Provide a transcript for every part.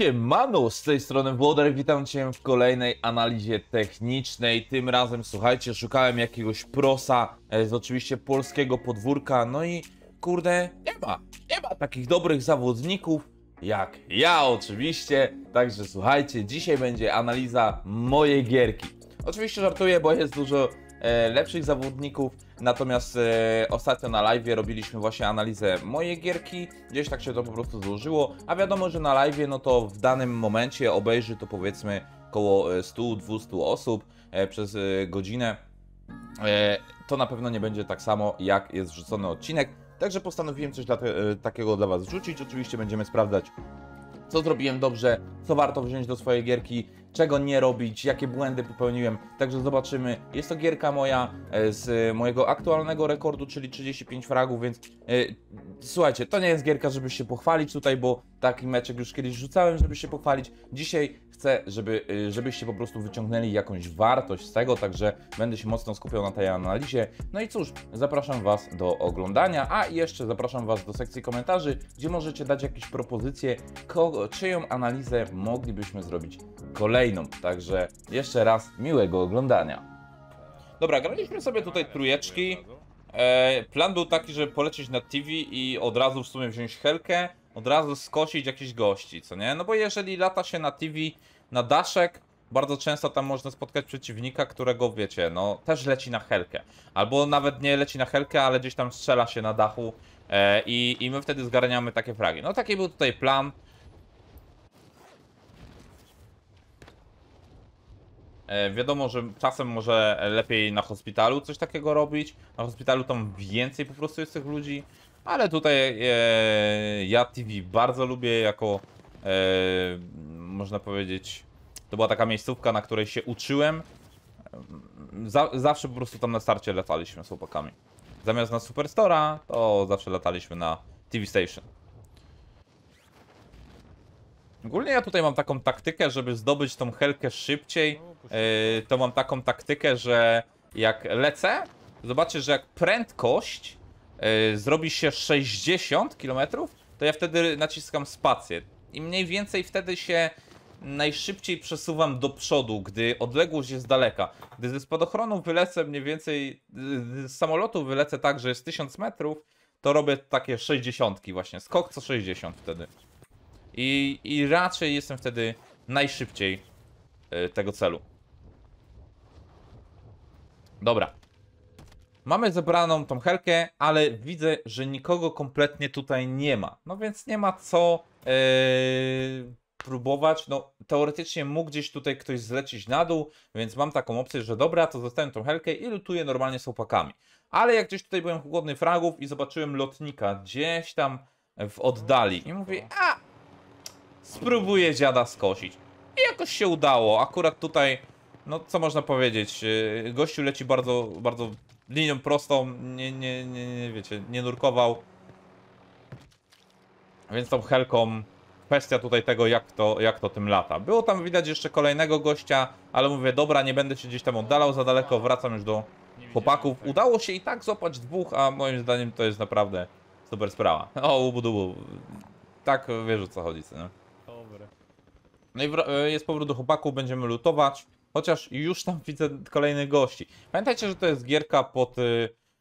Siemano, z tej strony Włodar, witam Cię w kolejnej analizie technicznej. Tym razem, słuchajcie, szukałem jakiegoś prosa z oczywiście polskiego podwórka. No i kurde, nie ma takich dobrych zawodników jak ja oczywiście. Także słuchajcie, dzisiaj będzie analiza mojej gierki. Oczywiście żartuję, bo jest dużo lepszych zawodników. Natomiast ostatnio na live robiliśmy właśnie analizę mojej gierki, gdzieś tak się to po prostu złożyło, a wiadomo, że na live no to w danym momencie obejrzy to powiedzmy około 100-200 osób przez godzinę. To na pewno nie będzie tak samo jak jest wrzucony odcinek, także postanowiłem coś takiego dla Was wrzucić. Oczywiście będziemy sprawdzać, co zrobiłem dobrze, co warto wziąć do swojej gierki, czego nie robić, jakie błędy popełniłem. Także zobaczymy. Jest to gierka moja z mojego aktualnego rekordu, czyli 35 fragów, więc słuchajcie, to nie jest gierka, żeby się pochwalić tutaj, bo taki meczek już kiedyś rzucałem, żeby się pochwalić. Dzisiaj chcę, żebyście po prostu wyciągnęli jakąś wartość z tego, także będę się mocno skupiał na tej analizie. No i cóż, zapraszam Was do oglądania, a jeszcze zapraszam Was do sekcji komentarzy, gdzie możecie dać jakieś propozycje, czyją analizę moglibyśmy zrobić kolejną. Także jeszcze raz miłego oglądania. Dobra, graliśmy sobie tutaj trójeczki. Plan był taki, żeby polecieć na TV i od razu w sumie wziąć helkę, od razu skosić jakichś gości, co nie? No bo jeżeli lata się na TV, na daszek, bardzo często tam można spotkać przeciwnika, którego wiecie, no też leci na helkę. Albo nawet nie leci na helkę, ale gdzieś tam strzela się na dachu i my wtedy zgarniamy takie fragi. No taki był tutaj plan. Wiadomo, że czasem może lepiej na hospitalu coś takiego robić. Na hospitalu tam więcej po prostu jest tych ludzi. Ale tutaj ja TV bardzo lubię jako, można powiedzieć, to była taka miejscówka, na której się uczyłem. Zawsze po prostu tam na starcie lataliśmy z chłopakami. Zamiast na Superstora, to zawsze lataliśmy na TV Station. Ogólnie ja tutaj mam taką taktykę, żeby zdobyć tą helkę szybciej. To mam taką taktykę, że jak lecę, zobaczcie, że jak prędkość zrobi się 60 km, to ja wtedy naciskam spację. I mniej więcej wtedy się najszybciej przesuwam do przodu, gdy odległość jest daleka. Gdy ze spadochronu wylecę mniej więcej, z samolotu wylecę tak, że jest 1000 metrów, to robię takie 60 właśnie, skok co 60 wtedy. I raczej jestem wtedy najszybciej tego celu. Dobra. Mamy zebraną tą helkę, ale widzę, że nikogo kompletnie tutaj nie ma. No więc nie ma co próbować. No teoretycznie mógł gdzieś tutaj ktoś zlecić na dół, więc mam taką opcję, że dobra, to zostawiam tą helkę i lutuję normalnie z chłopakami. Ale jak gdzieś tutaj byłem głodny fragów i zobaczyłem lotnika gdzieś tam w oddali i mówię, a! Spróbuję dziada skosić. I jakoś się udało. Akurat tutaj, no co można powiedzieć, gościu leci bardzo, bardzo linią prostą, wiecie, nie nurkował. Więc tą helką kwestia tutaj tego, jak to tym lata. Było tam widać jeszcze kolejnego gościa, ale mówię, dobra, nie będę się gdzieś tam oddalał za daleko, wracam już do chłopaków. Udało się i tak złapać dwóch, a moim zdaniem to jest naprawdę super sprawa. O, ubudubu. Tak, wiesz o co chodzi, co nie? No i jest powrót do chłopaków, będziemy lutować. Chociaż już tam widzę kolejnych gości. Pamiętajcie, że to jest gierka pod...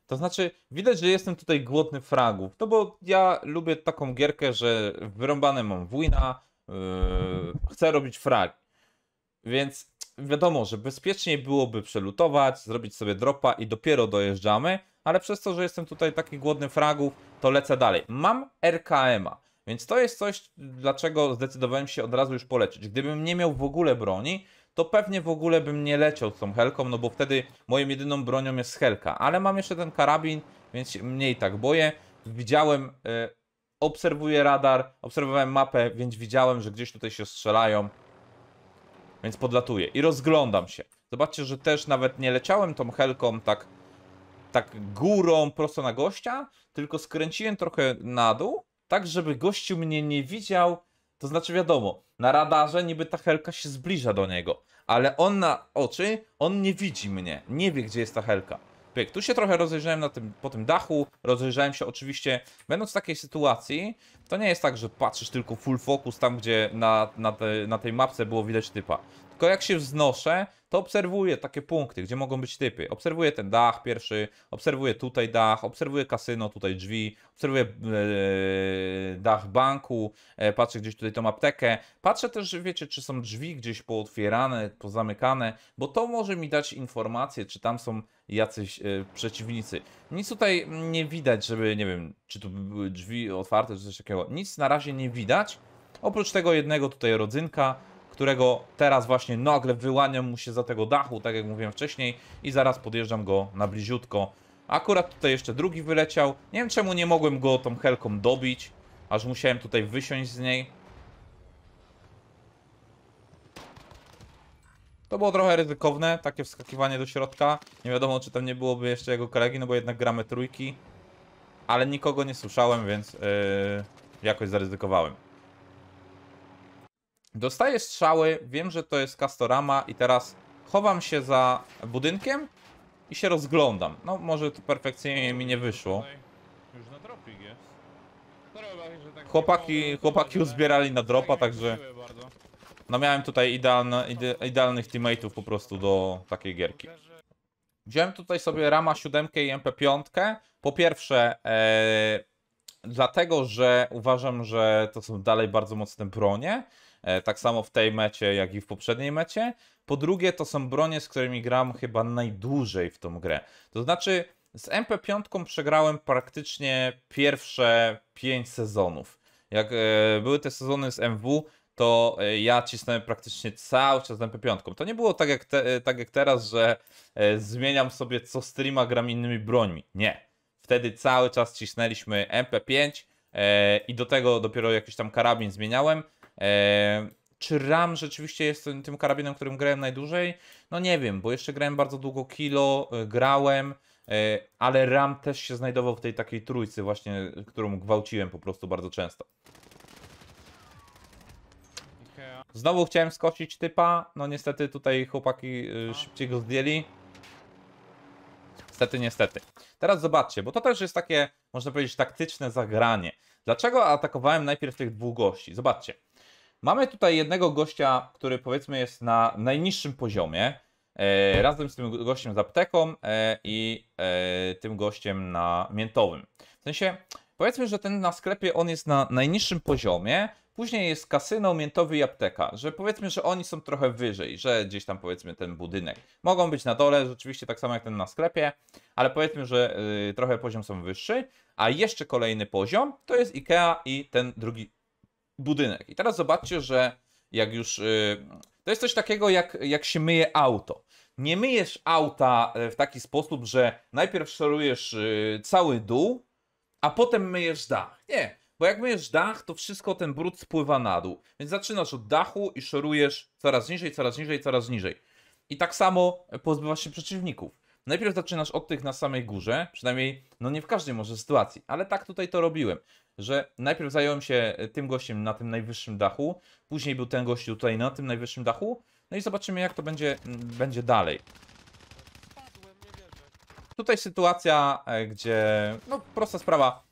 To znaczy, widać, że jestem tutaj głodny fragów. No bo ja lubię taką gierkę, że wyrąbane mam wujna, chcę robić frag. Więc wiadomo, że bezpieczniej byłoby przelutować, zrobić sobie dropa i dopiero dojeżdżamy. Ale przez to, że jestem tutaj taki głodny fragów, to lecę dalej. Mam RKM-a. Więc to jest coś, dlaczego zdecydowałem się od razu już polecieć. Gdybym nie miał w ogóle broni, to pewnie w ogóle bym nie leciał z tą helką, no bo wtedy moją jedyną bronią jest helka. Ale mam jeszcze ten karabin, więc się mniej tak boję. Widziałem, obserwuję radar, obserwowałem mapę, więc widziałem, że gdzieś tutaj się strzelają. Więc podlatuję i rozglądam się. Zobaczcie, że też nawet nie leciałem tą helką tak górą prosto na gościa, tylko skręciłem trochę na dół. Tak, żeby gościu mnie nie widział, to znaczy wiadomo, na radarze niby ta helka się zbliża do niego, ale on na oczy, on nie widzi mnie, nie wie gdzie jest ta helka. Pyk. Tu się trochę rozejrzałem na tym, po tym dachu, rozejrzałem się oczywiście, będąc w takiej sytuacji, to nie jest tak, że patrzysz tylko full focus tam, gdzie na tej mapce było widać typa. Tylko jak się wznoszę, to obserwuję takie punkty, gdzie mogą być typy. Obserwuję ten dach pierwszy, obserwuję tutaj dach, obserwuję kasyno, tutaj drzwi, obserwuję dach banku, patrzę gdzieś tutaj tą aptekę. Patrzę też, wiecie, czy są drzwi gdzieś pootwierane, pozamykane, bo to może mi dać informację, czy tam są jacyś przeciwnicy. Nic tutaj nie widać, żeby, nie wiem, czy tu były drzwi otwarte, czy coś takiego. Nic na razie nie widać, oprócz tego jednego tutaj rodzynka, którego teraz właśnie nagle wyłaniam mu się za tego dachu, tak jak mówiłem wcześniej, i zaraz podjeżdżam go na bliziutko. Akurat tutaj jeszcze drugi wyleciał. Nie wiem, czemu nie mogłem go tą helką dobić, aż musiałem tutaj wysiąść z niej. To było trochę ryzykowne, takie wskakiwanie do środka. Nie wiadomo, czy tam nie byłoby jeszcze jego kolegi, no bo jednak gramy trójki. Ale nikogo nie słyszałem, więc jakoś zaryzykowałem. Dostaję strzały, wiem, że to jest Castorama i teraz chowam się za budynkiem i się rozglądam. No może to perfekcyjnie mi nie wyszło. Chłopaki uzbierali na dropa, także no miałem tutaj idealnych teammateów po prostu do takiej gierki. Wziąłem tutaj sobie Rama 7 i MP5. Po pierwsze dlatego, że uważam, że to są dalej bardzo mocne bronie. Tak samo w tej mecie, jak i w poprzedniej mecie. Po drugie, to są bronie, z którymi gram chyba najdłużej w tą grę. To znaczy, z MP5 przegrałem praktycznie pierwsze 5 sezonów. Jak były te sezony z MW, to ja cisnąłem praktycznie cały czas z MP5. To nie było tak jak teraz, że zmieniam sobie co streama, gram innymi brońmi. Nie. Wtedy cały czas cisnęliśmy MP5 i do tego dopiero jakiś tam karabin zmieniałem. Czy RAM rzeczywiście jest tym karabinem, którym grałem najdłużej? No nie wiem, bo jeszcze grałem bardzo długo Kilo, grałem, ale RAM też się znajdował w tej takiej trójcy właśnie, którą gwałciłem po prostu bardzo często. Znowu chciałem skosić typa, no niestety tutaj chłopaki szybciej go zdjęli. Niestety, niestety. Teraz zobaczcie, bo to też jest takie, można powiedzieć, taktyczne zagranie. Dlaczego atakowałem najpierw tych dwóch gości? Zobaczcie. Mamy tutaj jednego gościa, który powiedzmy jest na najniższym poziomie, razem z tym gościem z apteką i tym gościem na miętowym. W sensie, powiedzmy, że ten na sklepie on jest na najniższym poziomie, później jest kasyno, miętowy i apteka, że powiedzmy, że oni są trochę wyżej, że gdzieś tam powiedzmy ten budynek. Mogą być na dole, rzeczywiście tak samo jak ten na sklepie, ale powiedzmy, że trochę poziom są wyższy, a jeszcze kolejny poziom to jest Ikea i ten drugi budynek. I teraz zobaczcie, że jak już... to jest coś takiego, jak się myje auto. Nie myjesz auta w taki sposób, że najpierw szorujesz cały dół, a potem myjesz dach. Nie, bo jak myjesz dach, to wszystko ten brud spływa na dół. Więc zaczynasz od dachu i szorujesz coraz niżej, coraz niżej, coraz niżej. I tak samo pozbywasz się przeciwników. Najpierw zaczynasz od tych na samej górze, przynajmniej no nie w każdej może sytuacji, ale tak tutaj to robiłem, że najpierw zająłem się tym gościem na tym najwyższym dachu, później był ten gość tutaj na tym najwyższym dachu, no i zobaczymy jak to będzie dalej. Tutaj sytuacja, gdzie, no prosta sprawa,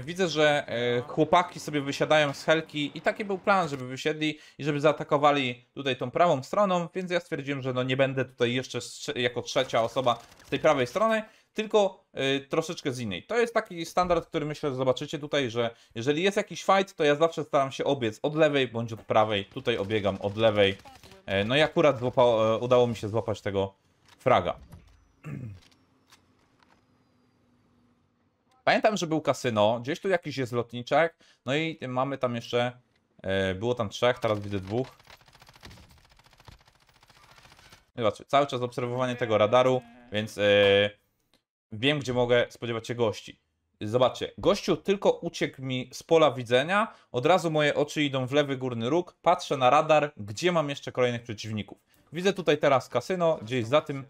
widzę, że chłopaki sobie wysiadają z helki i taki był plan, żeby wysiedli i żeby zaatakowali tutaj tą prawą stroną, więc ja stwierdziłem, że no nie będę tutaj jeszcze jako trzecia osoba z tej prawej strony, tylko troszeczkę z innej. To jest taki standard, który myślę, że zobaczycie tutaj, że jeżeli jest jakiś fight, to ja zawsze staram się obiec od lewej bądź od prawej. Tutaj obiegam od lewej. No i akurat udało mi się złapać tego fraga. Pamiętam, że był kasyno, gdzieś tu jakiś jest lotniczek, no i mamy tam jeszcze, było tam trzech, teraz widzę dwóch. Zobaczcie, cały czas obserwowanie tego radaru, więc wiem, gdzie mogę spodziewać się gości. Zobaczcie, gościu tylko uciekł mi z pola widzenia, od razu moje oczy idą w lewy górny róg, patrzę na radar, gdzie mam jeszcze kolejnych przeciwników. Widzę tutaj teraz kasyno, gdzieś za tym...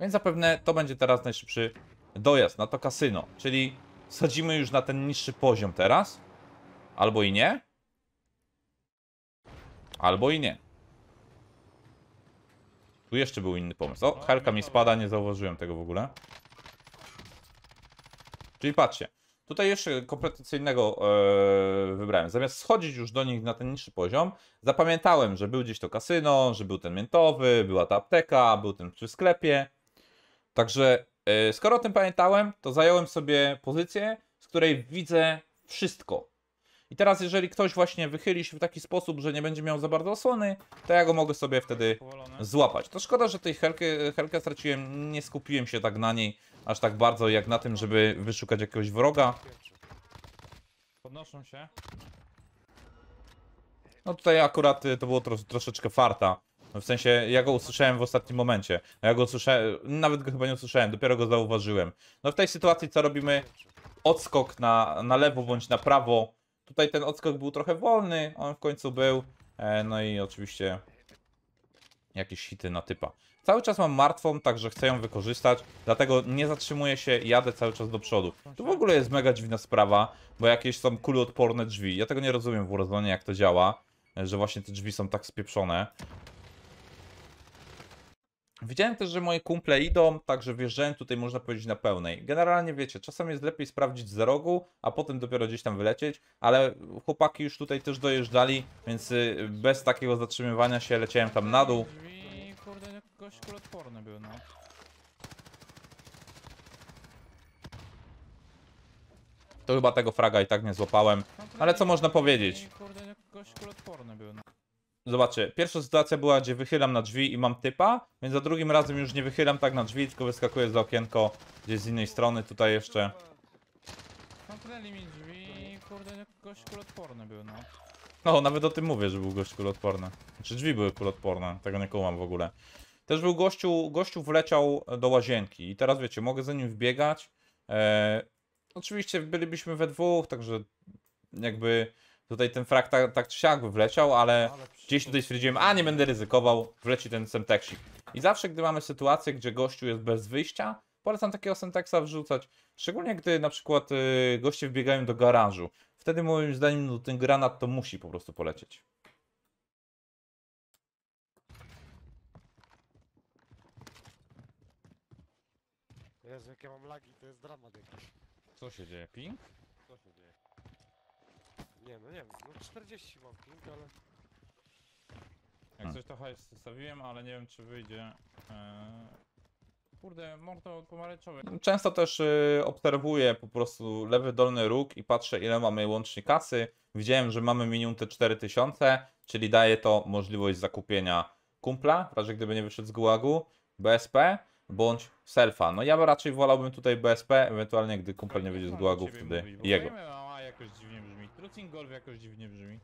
Więc zapewne to będzie teraz najszybszy dojazd na to kasyno, czyli sadzimy już na ten niższy poziom teraz. Albo i nie. Albo i nie. Tu jeszcze był inny pomysł. O, helka mi spada, nie zauważyłem tego w ogóle. Czyli patrzcie, tutaj jeszcze kompletnie co innego wybrałem. Zamiast schodzić już do nich na ten niższy poziom, zapamiętałem, że był gdzieś to kasyno, że był ten miętowy, była ta apteka, był ten przy sklepie. Także skoro o tym pamiętałem, to zająłem sobie pozycję, z której widzę wszystko. I teraz jeżeli ktoś właśnie wychyli się w taki sposób, że nie będzie miał za bardzo osłony, to ja go mogę sobie wtedy złapać. To szkoda, że tej helkę straciłem, nie skupiłem się tak na niej aż tak bardzo jak na tym, żeby wyszukać jakiegoś wroga. Podnoszą się. No tutaj akurat to było troszeczkę farta. W sensie ja go usłyszałem w ostatnim momencie. Ja go usłyszałem, nawet go chyba nie usłyszałem, dopiero go zauważyłem. No w tej sytuacji co robimy? Odskok na lewo bądź na prawo. Tutaj ten odskok był trochę wolny, on w końcu był. No i oczywiście jakieś hity na typa. Cały czas mam martwą, także chcę ją wykorzystać, dlatego nie zatrzymuję się, jadę cały czas do przodu. Tu w ogóle jest mega dziwna sprawa, bo jakieś są kuloodporne drzwi. Ja tego nie rozumiem w Warzone, jak to działa, że właśnie te drzwi są tak spieprzone. Widziałem też, że moje kumple idą, także wjeżdżałem tutaj, można powiedzieć, na pełnej. Generalnie wiecie, czasem jest lepiej sprawdzić z rogu, a potem dopiero gdzieś tam wylecieć, ale chłopaki już tutaj też dojeżdżali, więc bez takiego zatrzymywania się leciałem tam na dół. I kurde, jakoś kuloodporny był, no. To chyba tego fraga i tak nie złapałem, ale co można powiedzieć? Zobaczcie, pierwsza sytuacja była, gdzie wychylam na drzwi i mam typa, więc za drugim razem już nie wychylam tak na drzwi, tylko wyskakuję za okienko gdzieś z innej strony, tutaj jeszcze. Zamknęli mi drzwi i kurde, gość kuloodporny był, no. No, nawet o tym mówię, że był gość kuloodporny. Znaczy drzwi były kuloodporne, tego nie kumam w ogóle. Też był gościu wleciał do łazienki i teraz wiecie, mogę za nim wbiegać. Oczywiście bylibyśmy we dwóch, także jakby... Tutaj ten frag tak czy siak wleciał, ale gdzieś tutaj stwierdziłem, a nie będę ryzykował, wleci ten semteksik. I zawsze, gdy mamy sytuację, gdzie gościu jest bez wyjścia, polecam takiego semteksa wrzucać. Szczególnie, gdy na przykład goście wbiegają do garażu. Wtedy moim zdaniem no, ten granat to musi po prostu polecieć. Jezu, jakie mam lagi, to jest dramat jakiś. Co się dzieje, ping? Co się dzieje? Nie, no nie wiem, no 40 mam ping, ale... Jak coś to hajs zostawiłem, ale nie wiem czy wyjdzie... Kurde, morto pomarańczowe. Często też obserwuję po prostu lewy dolny róg i patrzę ile mamy łącznie kasy. Widziałem, że mamy minimum te 4000, czyli daje to możliwość zakupienia kumpla, w razie gdyby nie wyszedł z gułagu, BSP bądź selfa. No ja raczej wolałbym tutaj BSP, ewentualnie gdy kumpel nie wyjdzie z gułagu, wtedy mówi, jego. A jakoś dziwnie brzmi. Trucing golf jakoś dziwnie brzmi.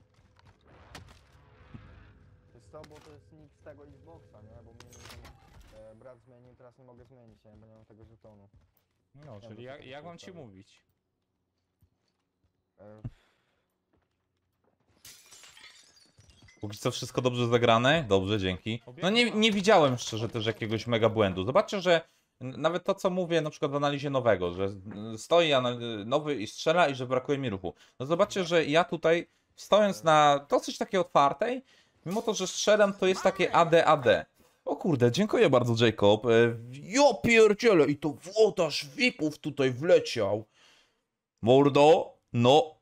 Wiesz co, bo to jest nick z tego Xboxa, nie? Bo mnie brat zmienił, teraz nie mogę zmienić, nie? Bo nie mam tego żetonu. No, czyli jak mam ci mówić? Póki co wszystko dobrze zagrane? Dobrze, dzięki. No nie widziałem szczerze też jakiegoś mega błędu. Zobaczcie, że nawet to co mówię na przykład w analizie nowego, że stoi nowy i strzela i że brakuje mi ruchu. No zobaczcie, że ja tutaj stojąc na dosyć takiej otwartej, mimo to, że strzelam, to jest takie AD. O kurde, dziękuję bardzo Jacob. Jo pierdziele i to włodarz VIP-ów tutaj wleciał. Mordo, no...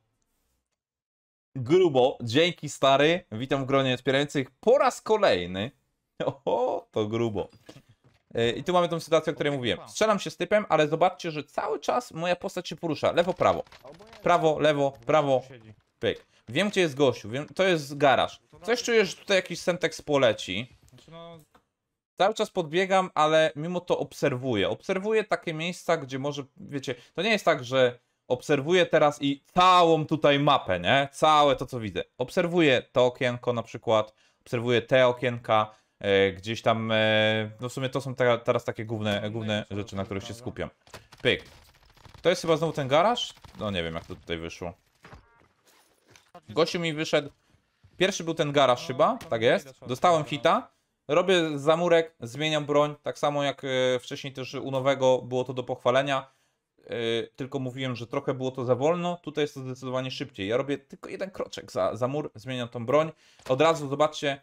Grubo, dzięki stary, witam w gronie wspierających po raz kolejny. Oho, to grubo. I tu mamy tą sytuację, o której mówiłem. Strzelam się z typem, ale zobaczcie, że cały czas moja postać się porusza. Lewo, prawo. Prawo, lewo, prawo. Pyk. Wiem, gdzie jest gościu, wiem, to jest garaż. Coś czuję, że tutaj jakiś semtex poleci. Cały czas podbiegam, ale mimo to obserwuję. Obserwuję takie miejsca, gdzie może, wiecie, to nie jest tak, że... Obserwuję teraz i całą tutaj mapę, nie? Całe to, co widzę. Obserwuję to okienko na przykład, obserwuję te okienka, gdzieś tam, no w sumie to są teraz takie główne rzeczy, na których się skupiam. Pyk. To jest chyba znowu ten garaż? No nie wiem, jak to tutaj wyszło. Gościu mi wyszedł, pierwszy był ten garaż chyba, tak jest, dostałem hita. Robię zamurek, zmieniam broń, tak samo jak wcześniej też u nowego było to do pochwalenia. Tylko mówiłem, że trochę było to za wolno, tutaj jest to zdecydowanie szybciej. Ja robię tylko jeden kroczek za mur, zmieniam tą broń. Od razu zobaczcie,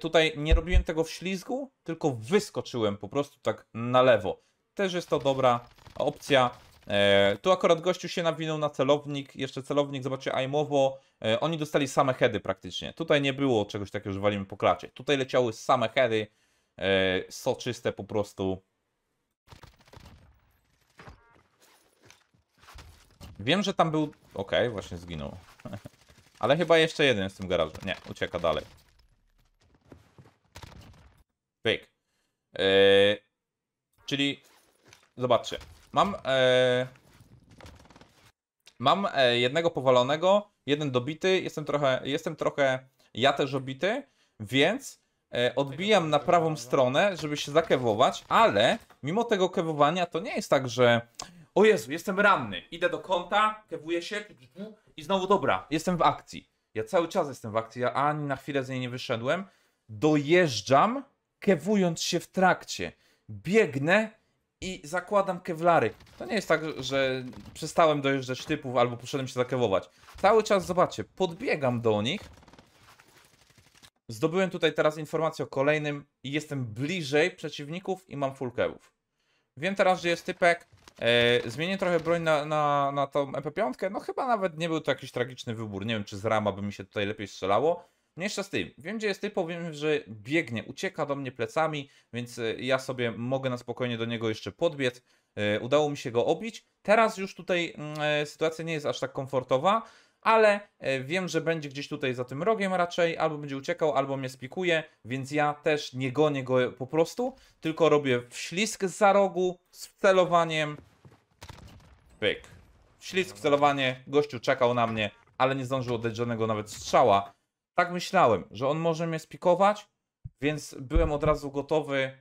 Tutaj nie robiłem tego w ślizgu, tylko wyskoczyłem po prostu tak na lewo. Też jest to dobra opcja. Tu akurat gościu się nawinął na celownik, jeszcze celownik, zobaczcie, aimowo. Oni dostali same heady praktycznie. Tutaj nie było czegoś takiego, że walimy po klacie. Tutaj leciały same heady, soczyste po prostu. Wiem, że tam był... Okej, właśnie zginął. Ale chyba jeszcze jeden z tym garażu. Nie, ucieka dalej. Pyk. Czyli... Zobaczcie. Mam jednego powalonego, jeden dobity. Jestem trochę ja też obity, więc odbijam na prawą stronę, żeby się zakewować, ale mimo tego kewowania to nie jest tak, że o Jezu, jestem ranny, idę do kąta, kewuję się i znowu dobra, jestem w akcji. Ja cały czas jestem w akcji, ja ani na chwilę z niej nie wyszedłem. Dojeżdżam, kewując się w trakcie. Biegnę i zakładam kewlary. To nie jest tak, że przestałem dojeżdżać typów albo poszedłem się zakewować. Cały czas, zobaczcie, podbiegam do nich. Zdobyłem tutaj teraz informację o kolejnym i jestem bliżej przeciwników i mam full kewów. Wiem teraz, że jest typek. Zmienię trochę broń na tą EP5. No chyba nawet nie był to jakiś tragiczny wybór. Nie wiem, czy z rama by mi się tutaj lepiej strzelało. Mniejsza z tym. Wiem, gdzie jest typ, powiem, że biegnie, ucieka do mnie plecami, więc ja sobie mogę na spokojnie do niego jeszcze podbiec. Udało mi się go obić. Teraz już tutaj sytuacja nie jest aż tak komfortowa, ale wiem, że będzie gdzieś tutaj za tym rogiem raczej, albo będzie uciekał, albo mnie spikuje, więc ja też nie gonię go po prostu, tylko robię wślizg zza rogu z celowaniem. Pyk. Wślizg, celowanie. Gościu czekał na mnie, ale nie zdążył oddać żadnego nawet strzała. Tak myślałem, że on może mnie spikować, więc byłem od razu gotowy.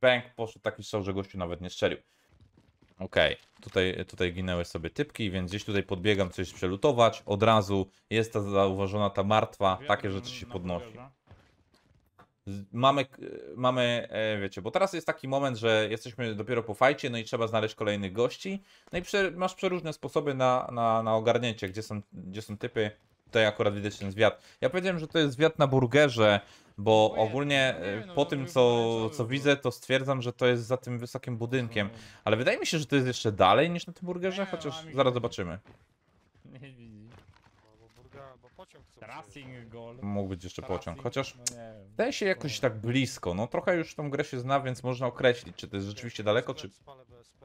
Bęk, poszedł taki strzał, że gościu nawet nie strzelił. Okej, tutaj ginęły sobie typki, więc gdzieś tutaj podbiegam coś przelutować. Od razu jest ta zauważona, ta martwa, takie rzeczy się podnosi. Mamy, wiecie, bo teraz jest taki moment, że jesteśmy dopiero po fajcie, no i trzeba znaleźć kolejnych gości. No i masz przeróżne sposoby na ogarnięcie, gdzie są typy. Tutaj akurat widać ten zwiat. Ja powiedziałem, że to jest zwiat na burgerze, bo ogólnie po tym, co widzę, to stwierdzam, że to jest za tym wysokim budynkiem. Ale wydaje mi się, że to jest jeszcze dalej niż na tym burgerze, chociaż zaraz zobaczymy. Nie widzi. Mógł być jeszcze pociąg, chociaż wydaje się jakoś tak blisko. No trochę już tą grę się zna, więc można określić, czy to jest rzeczywiście daleko, czy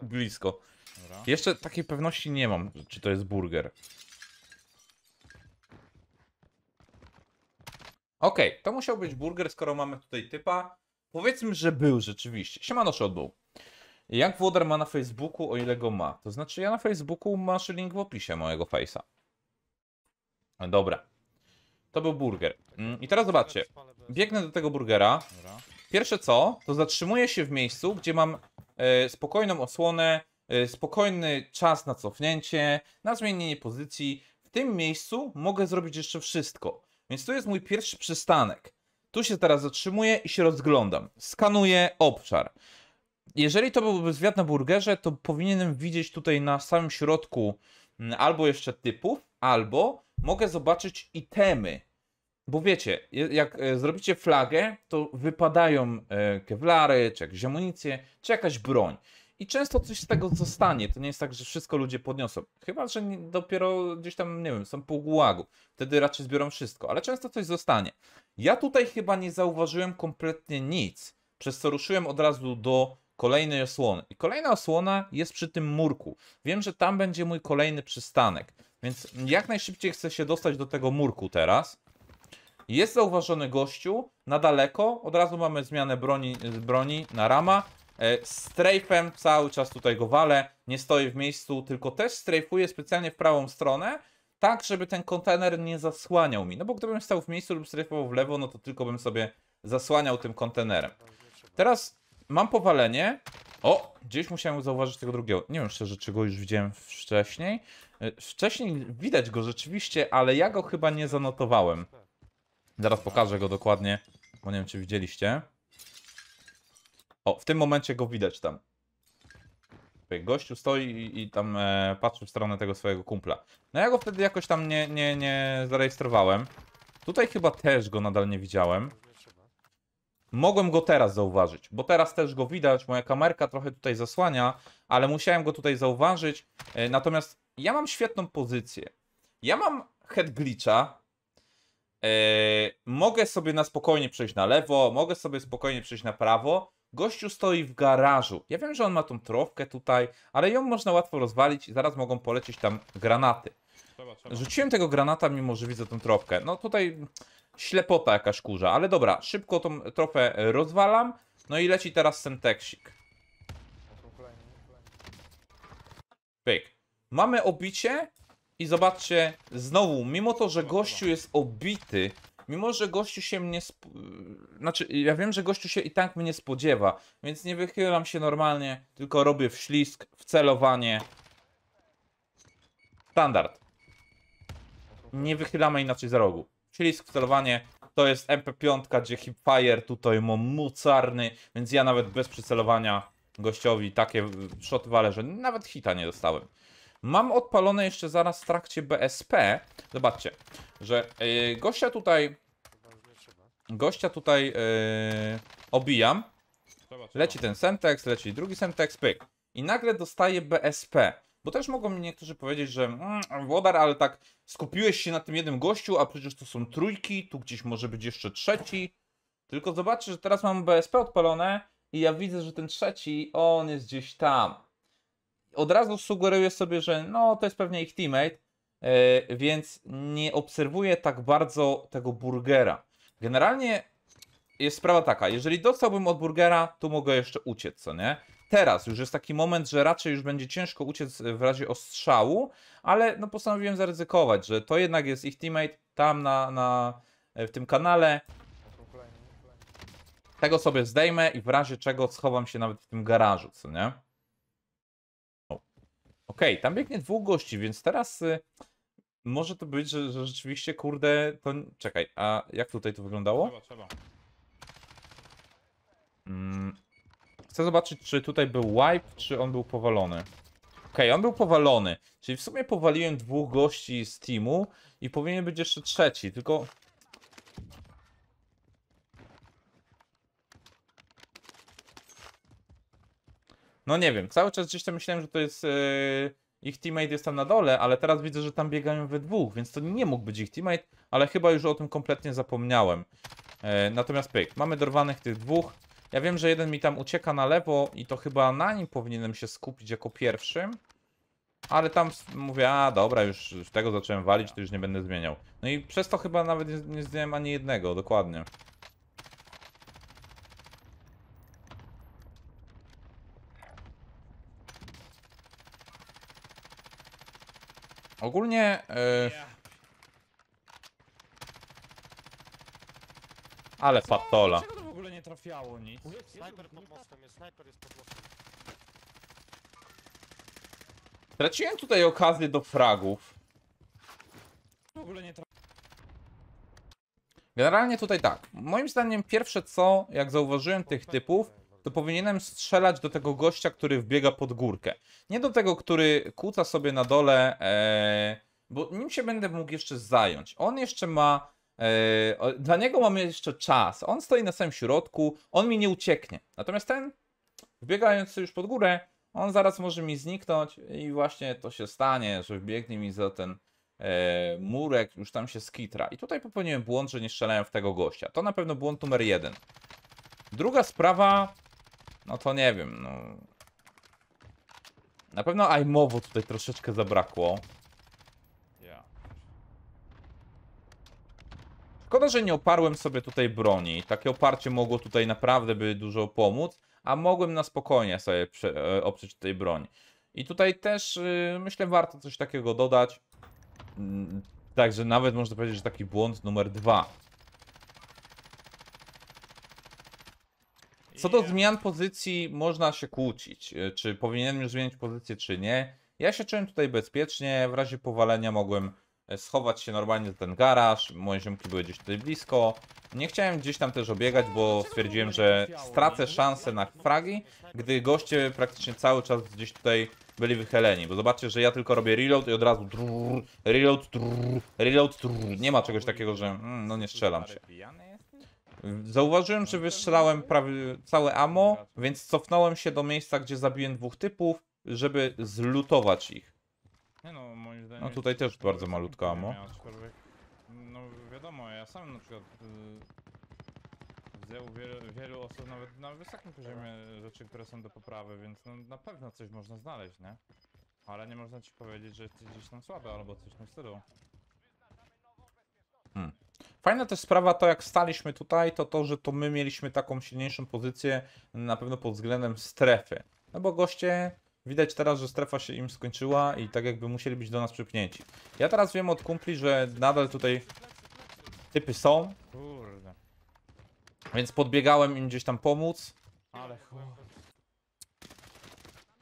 blisko. Jeszcze takiej pewności nie mam, czy to jest burger. Okej, to musiał być burger, skoro mamy tutaj typa. Powiedzmy, że był rzeczywiście. Siemano, odbył. Jak Włodar ma na Facebooku, o ile go ma? To znaczy ja na Facebooku masz link w opisie mojego face'a. Dobra. To był burger. I teraz zobaczcie. Biegnę do tego burgera. Pierwsze co, to zatrzymuję się w miejscu, gdzie mam spokojną osłonę, spokojny czas na cofnięcie, na zmienienie pozycji. W tym miejscu mogę zrobić jeszcze wszystko. Więc tu jest mój pierwszy przystanek. Tu się teraz zatrzymuję i się rozglądam. Skanuję obszar. Jeżeli to byłby zwiat na burgerze, to powinienem widzieć tutaj na samym środku albo jeszcze typów, albo mogę zobaczyć itemy. Bo wiecie, jak zrobicie flagę, to wypadają kewlary, czy jakieś amunicje, czy jakaś broń. I często coś z tego zostanie. To nie jest tak, że wszystko ludzie podniosą. Chyba, że dopiero gdzieś tam, nie wiem, są pół gułagu. Wtedy raczej zbiorą wszystko, ale często coś zostanie. Ja tutaj chyba nie zauważyłem kompletnie nic, przez co ruszyłem od razu do kolejnej osłony. I kolejna osłona jest przy tym murku. Wiem, że tam będzie mój kolejny przystanek, więc jak najszybciej chcę się dostać do tego murku teraz. Jest zauważony gościu na daleko. Od razu mamy zmianę broni na rama. Strajfem cały czas tutaj go walę, nie stoję w miejscu, tylko też strajfuję specjalnie w prawą stronę, tak żeby ten kontener nie zasłaniał mi. No bo gdybym stał w miejscu lub strajfował w lewo, no to tylko bym sobie zasłaniał tym kontenerem. Teraz mam powalenie. O, gdzieś musiałem zauważyć tego drugiego. Nie wiem szczerze, czy go już widziałem wcześniej. Wcześniej widać go rzeczywiście, ale ja go chyba nie zanotowałem. Zaraz pokażę go dokładnie, bo nie wiem, czy widzieliście. O, w tym momencie go widać tam. Gościu stoi i tam patrzy w stronę tego swojego kumpla. No ja go wtedy jakoś tam nie zarejestrowałem. Tutaj chyba też go nadal nie widziałem. Mogłem go teraz zauważyć, bo teraz też go widać. Moja kamerka trochę tutaj zasłania, ale musiałem go tutaj zauważyć. Natomiast ja mam świetną pozycję. Ja mam head glitcha. Mogę sobie na spokojnie przejść na lewo, mogę sobie spokojnie przejść na prawo. Gościu stoi w garażu. Ja wiem, że on ma tą trofkę tutaj, ale ją można łatwo rozwalić i zaraz mogą polecieć tam granaty. Rzuciłem tego granata, mimo że widzę tą trofkę. No tutaj ślepota jakaś kurza, ale dobra, szybko tą trofę rozwalam. No i leci teraz senteksik. Pyk. Mamy obicie i zobaczcie, znowu, mimo to, że gościu jest obity, mimo że gościu się mnie... Znaczy, ja wiem, że gościu się i tak mnie spodziewa, więc nie wychylam się normalnie, tylko robię wślizg, wcelowanie. Standard. Nie wychylamy inaczej za rogu. Wślizg, wcelowanie, to jest MP5, gdzie hipfire tutaj ma mocarny, więc ja nawet bez przycelowania gościowi takie shot walę, że nawet hita nie dostałem. Mam odpalone jeszcze zaraz w trakcie BSP. Zobaczcie, że gościa tutaj obijam. Leci ten Semtex, leci drugi Semtex, pyk. I nagle dostaję BSP. Bo też mogą mi niektórzy powiedzieć, że Włodar, ale tak skupiłeś się na tym jednym gościu, a przecież to są trójki, tu gdzieś może być jeszcze trzeci. Tylko zobaczcie, że teraz mam BSP odpalone i ja widzę, że ten trzeci, on jest gdzieś tam. Od razu sugeruję sobie, że no to jest pewnie ich teammate, więc nie obserwuję tak bardzo tego burgera. Generalnie jest sprawa taka, jeżeli dostałbym od burgera, to mogę jeszcze uciec, co nie? Teraz już jest taki moment, że raczej już będzie ciężko uciec w razie ostrzału, ale no postanowiłem zaryzykować, że to jednak jest ich teammate tam w tym kanale. Tego sobie zdejmę i w razie czego schowam się nawet w tym garażu, co nie? Okej, tam biegnie dwóch gości, więc teraz może to być, że rzeczywiście, kurde, to... Czekaj, a jak tutaj to wyglądało? Chcę zobaczyć, czy tutaj był wipe, czy on był powalony. Okej, on był powalony, czyli w sumie powaliłem dwóch gości z teamu i powinien być jeszcze trzeci, tylko... No nie wiem, cały czas gdzieś tam myślałem, że to jest ich teammate jest tam na dole, ale teraz widzę, że tam biegają we dwóch, więc to nie mógł być ich teammate, ale chyba już o tym kompletnie zapomniałem. Natomiast pyk, mamy dorwanych tych dwóch. Ja wiem, że jeden mi tam ucieka na lewo i to chyba na nim powinienem się skupić jako pierwszym. Ale tam mówię, a dobra, już tego zacząłem walić, to już nie będę zmieniał. No i przez to chyba nawet nie zdjąłem ani jednego, dokładnie. Ogólnie... Ale patola. Dlaczego to w ogóle nie trafiało nic? Snajper pod mostem jest, snajper jest pod mostem. Traciłem tutaj okazję do fragów. W ogóle nie trafiało. Generalnie tutaj tak. Moim zdaniem pierwsze co, jak zauważyłem tych typów, to powinienem strzelać do tego gościa, który wbiega pod górkę. Nie do tego, który kłóca sobie na dole, bo nim się będę mógł jeszcze zająć. On jeszcze ma... dla niego mamy jeszcze czas. On stoi na samym środku, on mi nie ucieknie. Natomiast ten, wbiegający już pod górę, on zaraz może mi zniknąć i właśnie to się stanie, że wbiegnie mi za ten murek, już tam się skitra. I tutaj popełniłem błąd, że nie strzelałem w tego gościa. To na pewno błąd numer jeden. Druga sprawa... No to nie wiem, no... Na pewno aimowo tutaj troszeczkę zabrakło. Szkoda, że nie oparłem sobie tutaj broni. Takie oparcie mogło tutaj naprawdę by dużo pomóc, a mogłem na spokojnie sobie oprzeć tej broni. I tutaj też myślę warto coś takiego dodać. Także nawet można powiedzieć, że taki błąd numer dwa. Co do zmian pozycji można się kłócić, czy powinienem już zmienić pozycję, czy nie. Ja się czułem tutaj bezpiecznie, w razie powalenia mogłem schować się normalnie za ten garaż, moje ziomki były gdzieś tutaj blisko. Nie chciałem gdzieś tam też obiegać, bo stwierdziłem, że stracę szansę na fragi, gdy goście praktycznie cały czas gdzieś tutaj byli wychyleni, bo zobaczcie, że ja tylko robię reload i od razu trrr, reload, trrr, reload, trrr. Nie ma czegoś takiego, że no nie strzelam się. Zauważyłem, że wystrzelałem prawie całe ammo, więc cofnąłem się do miejsca, gdzie zabiłem dwóch typów, żeby zlutować ich. No tutaj też bardzo malutko ammo. No wiadomo, ja sam na przykład widzę u wielu osób nawet na wysokim poziomie rzeczy, które są do poprawy, więc no, na pewno coś można znaleźć, nie? Ale nie można ci powiedzieć, że jesteś gdzieś tam słaby albo coś w tym stylu. Fajna też sprawa to, jak staliśmy tutaj, to, że to my mieliśmy taką silniejszą pozycję na pewno pod względem strefy. No bo goście, widać teraz, że strefa się im skończyła i tak jakby musieli być do nas przypnięci. Ja teraz wiem od kumpli, że nadal tutaj typy są. Kurde. Więc podbiegałem im gdzieś tam pomóc. Ale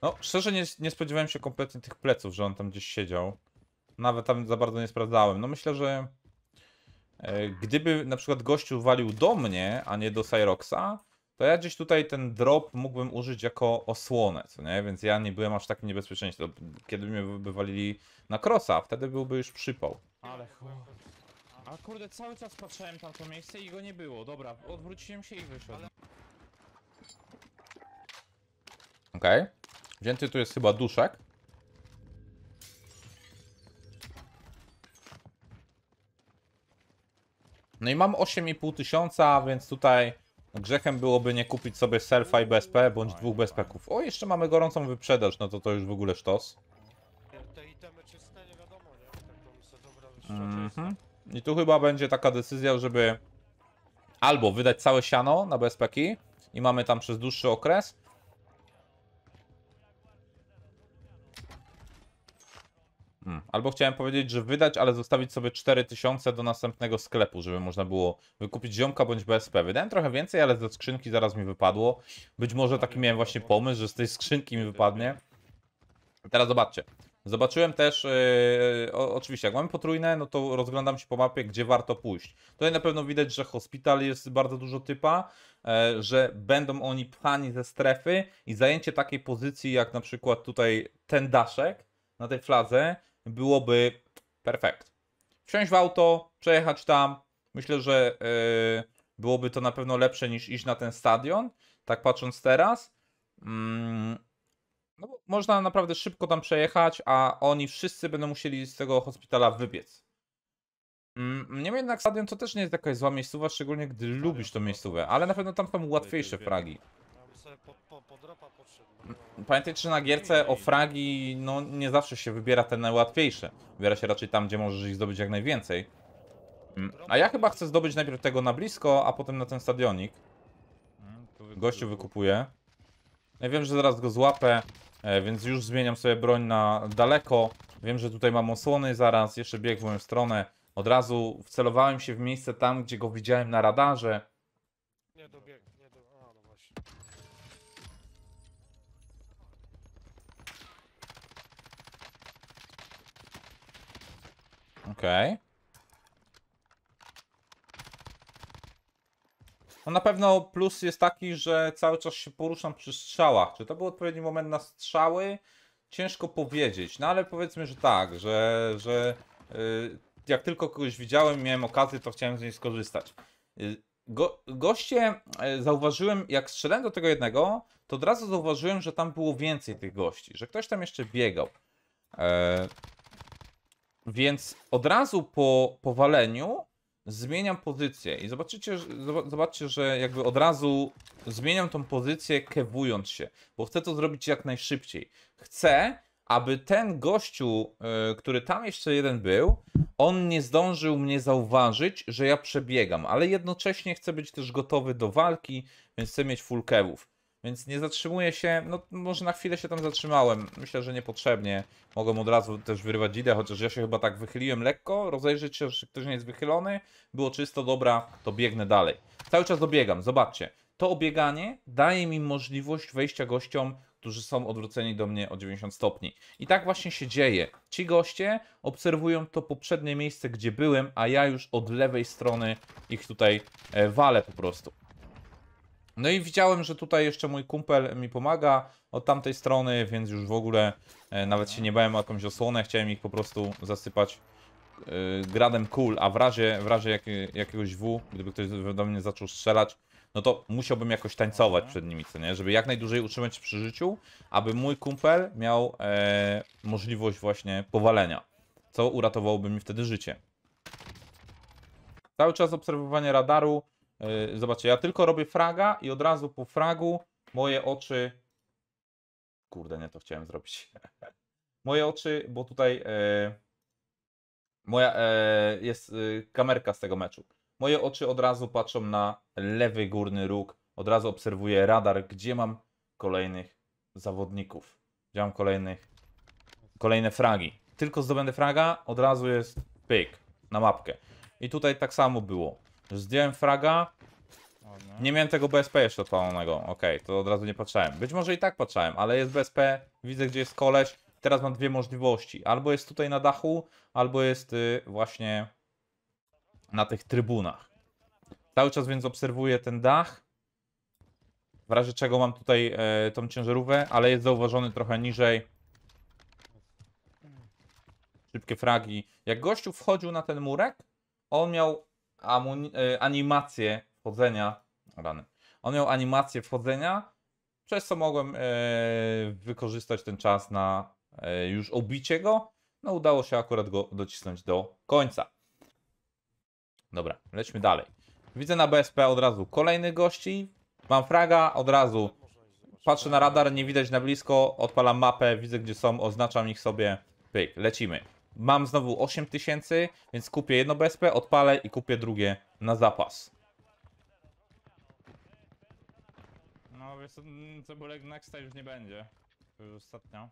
no, szczerze nie spodziewałem się kompletnie tych pleców, że on tam gdzieś siedział. Nawet tam za bardzo nie sprawdzałem. No myślę, że gdyby na przykład gościu walił do mnie, a nie do Cyroxa, to ja gdzieś tutaj ten drop mógłbym użyć jako osłonę, co nie? Więc ja nie byłem aż w takim niebezpieczeństwie. Kiedy mnie by walili na krosa, wtedy byłby już przypał. Ale a kurde, cały czas patrzyłem tam to miejsce i go nie było. Dobra, odwróciłem się i wyszedłem. Okej. Okay. Wzięty tu jest chyba duszek. No i mam 8,5 tysiąca, więc tutaj grzechem byłoby nie kupić sobie selfa i BSP, bądź dwóch bezpeków. O, jeszcze mamy gorącą wyprzedaż, no to już w ogóle sztos. I tu chyba będzie taka decyzja, żeby albo wydać całe siano na bezpeki i mamy tam przez dłuższy okres. Albo chciałem powiedzieć, że wydać, ale zostawić sobie 4000 do następnego sklepu, żeby można było wykupić ziomka bądź BSP. Wydałem trochę więcej, ale ze skrzynki zaraz mi wypadło. Być może taki miałem właśnie pomysł, że z tej skrzynki mi wypadnie. Teraz zobaczcie. Zobaczyłem też, oczywiście jak mamy potrójne, no to rozglądam się po mapie, gdzie warto pójść. Tutaj na pewno widać, że hospital jest bardzo dużo typa, że będą oni pchani ze strefy i zajęcie takiej pozycji jak na przykład tutaj ten daszek na tej fladze byłoby perfekt. Wsiąść w auto, przejechać tam, myślę, że byłoby to na pewno lepsze niż iść na ten stadion, tak patrząc teraz. No, można naprawdę szybko tam przejechać, a oni wszyscy będą musieli z tego hospitala wybiec. Niemniej jednak stadion to też nie jest jakaś zła miejscowa, szczególnie gdy lubisz to miejscowe, ale na pewno tam są łatwiejsze fragi. Pamiętajcie, że na gierce o fragi no, nie zawsze się wybiera te najłatwiejsze. Wybiera się raczej tam, gdzie możesz ich zdobyć jak najwięcej. A ja chyba chcę zdobyć najpierw tego na blisko, a potem na ten stadionik. Gościu wykupuje. Ja wiem, że zaraz go złapę, więc już zmieniam sobie broń na daleko. Wiem, że tutaj mam osłony zaraz, jeszcze biegł w moją stronę. Od razu wcelowałem się w miejsce tam, gdzie go widziałem na radarze. Nie dobiegł, nie dobiegł. No właśnie. Okej. No na pewno plus jest taki, że cały czas się poruszam przy strzałach. Czy to był odpowiedni moment na strzały? Ciężko powiedzieć, no ale powiedzmy, że tak, że jak tylko kogoś widziałem, miałem okazję, to chciałem z niej skorzystać. Goście zauważyłem, jak strzelałem do tego jednego, to od razu zauważyłem, że tam było więcej tych gości, że ktoś tam jeszcze biegał. Więc od razu po powaleniu zmieniam pozycję i zobaczcie, że jakby od razu zmieniam tą pozycję, kewując się, bo chcę to zrobić jak najszybciej. Chcę, aby ten gościu, który tam jeszcze jeden był, on nie zdążył mnie zauważyć, że ja przebiegam, ale jednocześnie chcę być też gotowy do walki, więc chcę mieć full kewów. Więc nie zatrzymuję się, no może na chwilę się tam zatrzymałem, myślę, że niepotrzebnie. Mogłem od razu też wyrywać idę, chociaż ja się chyba tak wychyliłem lekko, rozejrzeć się, że ktoś nie jest wychylony. Było czysto, dobra, to biegnę dalej. Cały czas dobiegam, zobaczcie. To obieganie daje mi możliwość wejścia gościom, którzy są odwróceni do mnie o 90 stopni. I tak właśnie się dzieje. Ci goście obserwują to poprzednie miejsce, gdzie byłem, a ja już od lewej strony ich tutaj walę po prostu. No i widziałem, że tutaj jeszcze mój kumpel mi pomaga od tamtej strony, więc już w ogóle nawet się nie bałem o jakąś osłonę, chciałem ich po prostu zasypać gradem kul, a w razie jakiegoś W, gdyby ktoś do mnie zaczął strzelać, no to musiałbym jakoś tańcować przed nimi, co nie? Żeby jak najdłużej utrzymać przy życiu, aby mój kumpel miał możliwość właśnie powalenia, co uratowałoby mi wtedy życie. Cały czas obserwowanie radaru. Zobaczcie, ja tylko robię fraga i od razu po fragu moje oczy... Kurde, nie to chciałem zrobić. Moje oczy, bo tutaj jest kamerka z tego meczu. Moje oczy od razu patrzą na lewy górny róg. Od razu obserwuję radar, gdzie mam kolejnych zawodników. Gdzie mam kolejne fragi. Tylko zdobędę fraga, od razu jest pyk na mapkę. I tutaj tak samo było. Zdjąłem fraga. Nie miałem tego BSP jeszcze odpalonego. Okej, to od razu nie patrzałem. Być może i tak patrzałem, ale jest BSP. Widzę, gdzie jest koleś. Teraz mam dwie możliwości. Albo jest tutaj na dachu, albo jest właśnie na tych trybunach. Cały czas więc obserwuję ten dach. W razie czego mam tutaj tą ciężarówkę, ale jest zauważony trochę niżej. Szybkie fragi. Jak gościu wchodził na ten murek, on miał animację wchodzenia. Rany. On miał animację wchodzenia, przez co mogłem wykorzystać ten czas na już obicie go. No udało się akurat go docisnąć do końca. Dobra, lećmy dalej. Widzę na BSP od razu kolejnych gości. Mam fraga, od razu patrzę na radar, nie widać na blisko. Odpalam mapę, widzę gdzie są, oznaczam ich sobie. Pyk, lecimy. Mam znowu 8000, więc kupię jedno BSP, odpalę i kupię drugie na zapas. No wiesz co, Bolek Nexta już nie będzie. To już ostatnio.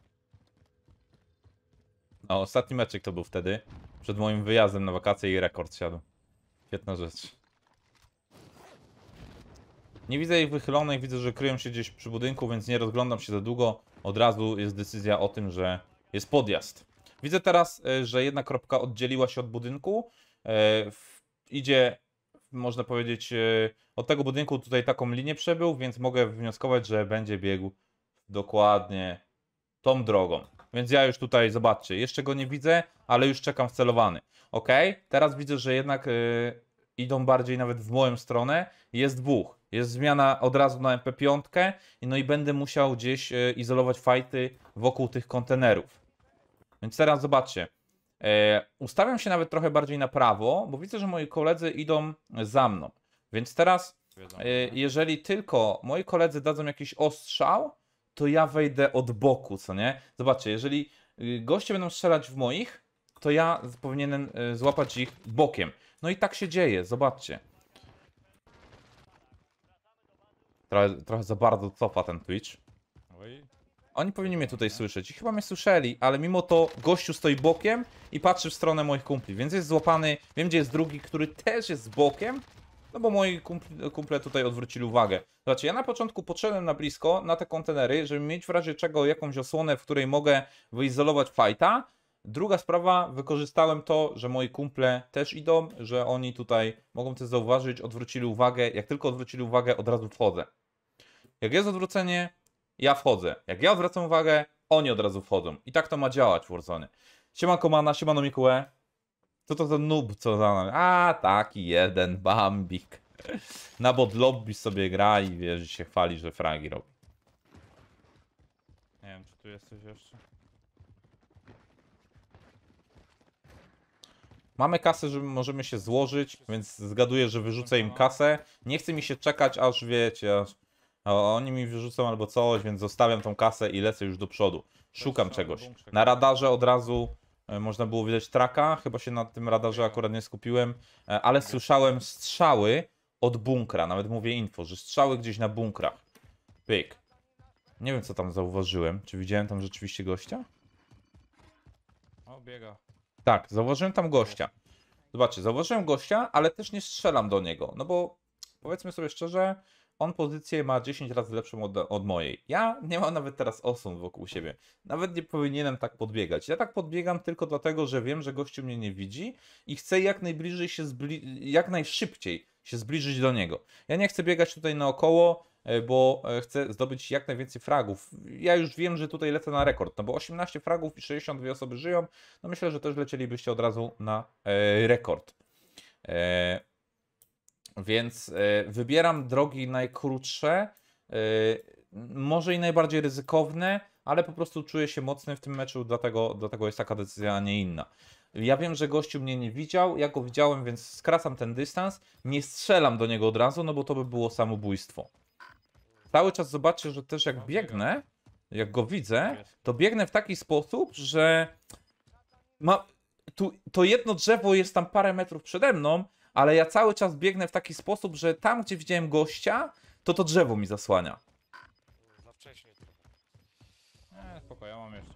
No, ostatni meczek to był wtedy. Przed moim wyjazdem na wakacje i rekord siadł. Świetna rzecz. Nie widzę ich wychylonych, widzę, że kryją się gdzieś przy budynku, więc nie rozglądam się za długo. Od razu jest decyzja o tym, że jest podjazd. Widzę teraz, że jedna kropka oddzieliła się od budynku. Idzie, można powiedzieć, od tego budynku tutaj taką linię przebył, więc mogę wnioskować, że będzie biegł dokładnie tą drogą. Więc ja już tutaj, zobaczcie, jeszcze go nie widzę, ale już czekam wcelowany. Ok, teraz widzę, że jednak idą bardziej nawet w moją stronę. Jest dwóch. Jest zmiana od razu na MP5. No i będę musiał gdzieś izolować fajty wokół tych kontenerów. Więc teraz zobaczcie, ustawiam się nawet trochę bardziej na prawo, bo widzę, że moi koledzy idą za mną. Więc teraz, jeżeli tylko moi koledzy dadzą jakiś ostrzał, to ja wejdę od boku, co nie? Zobaczcie, jeżeli goście będą strzelać w moich, to ja powinienem złapać ich bokiem. No i tak się dzieje, zobaczcie. Trochę za bardzo cofa ten Twitch. Oni powinni mnie tutaj słyszeć i chyba mnie słyszeli, ale mimo to gościu stoi bokiem i patrzy w stronę moich kumpli, więc jest złapany. Wiem, gdzie jest drugi, który też jest bokiem, no bo moi kumple tutaj odwrócili uwagę. Zobaczcie, ja na początku podszedłem na blisko, na te kontenery, żeby mieć w razie czego jakąś osłonę, w której mogę wyizolować fajta. Druga sprawa, wykorzystałem to, że moi kumple też idą, że oni tutaj mogą też zauważyć, odwrócili uwagę. Jak tylko odwrócili uwagę, od razu wchodzę. Jak jest odwrócenie... Ja wchodzę. Jak ja odwracam uwagę, oni od razu wchodzą. I tak to ma działać w Warzone. Siema Komana, siemano Mikułę. Co to za noob, co za nami? A, taki jeden bambik. Na bot lobby sobie gra i wiesz, się chwali, że fragi robi. Nie wiem, czy tu jesteś jeszcze. Mamy kasę, że możemy się złożyć, więc zgaduję, że wyrzucę im kasę. Nie chce mi się czekać, aż wiecie, O, oni mi wyrzucą albo coś, więc zostawiam tą kasę i lecę już do przodu. Szukam czegoś. Na radarze od razu można było widać traka. Chyba się na tym radarze akurat nie skupiłem, ale słyszałem strzały od bunkra. Nawet mówię info, że strzały gdzieś na bunkrach. Pyk. Nie wiem, co tam zauważyłem. Czy widziałem tam rzeczywiście gościa? O, biega. Tak, zauważyłem tam gościa. Zobaczcie, zauważyłem gościa, ale też nie strzelam do niego. No bo powiedzmy sobie szczerze... On pozycję ma 10 razy lepszą od mojej. Ja nie mam nawet teraz osłon wokół siebie. Nawet nie powinienem tak podbiegać. Ja tak podbiegam tylko dlatego, że wiem, że gościu mnie nie widzi i chcę jak najszybciej się zbliżyć do niego. Ja nie chcę biegać tutaj naokoło, bo chcę zdobyć jak najwięcej fragów. Ja już wiem, że tutaj lecę na rekord, no bo 18 fragów i 62 osoby żyją, no myślę, że też lecielibyście od razu na rekord. Więc wybieram drogi najkrótsze, może i najbardziej ryzykowne, ale po prostu czuję się mocny w tym meczu, dlatego jest taka decyzja, a nie inna. Ja wiem, że gościu mnie nie widział, ja go widziałem, więc skracam ten dystans, nie strzelam do niego od razu, no bo to by było samobójstwo. Cały czas zobaczcie, że też jak biegnę, jak go widzę, to biegnę w taki sposób, że to jedno drzewo jest tam parę metrów przede mną, ale ja cały czas biegnę w taki sposób, że tam, gdzie widziałem gościa, to drzewo mi zasłania. Za wcześnie. Spoko, ja mam jeszcze.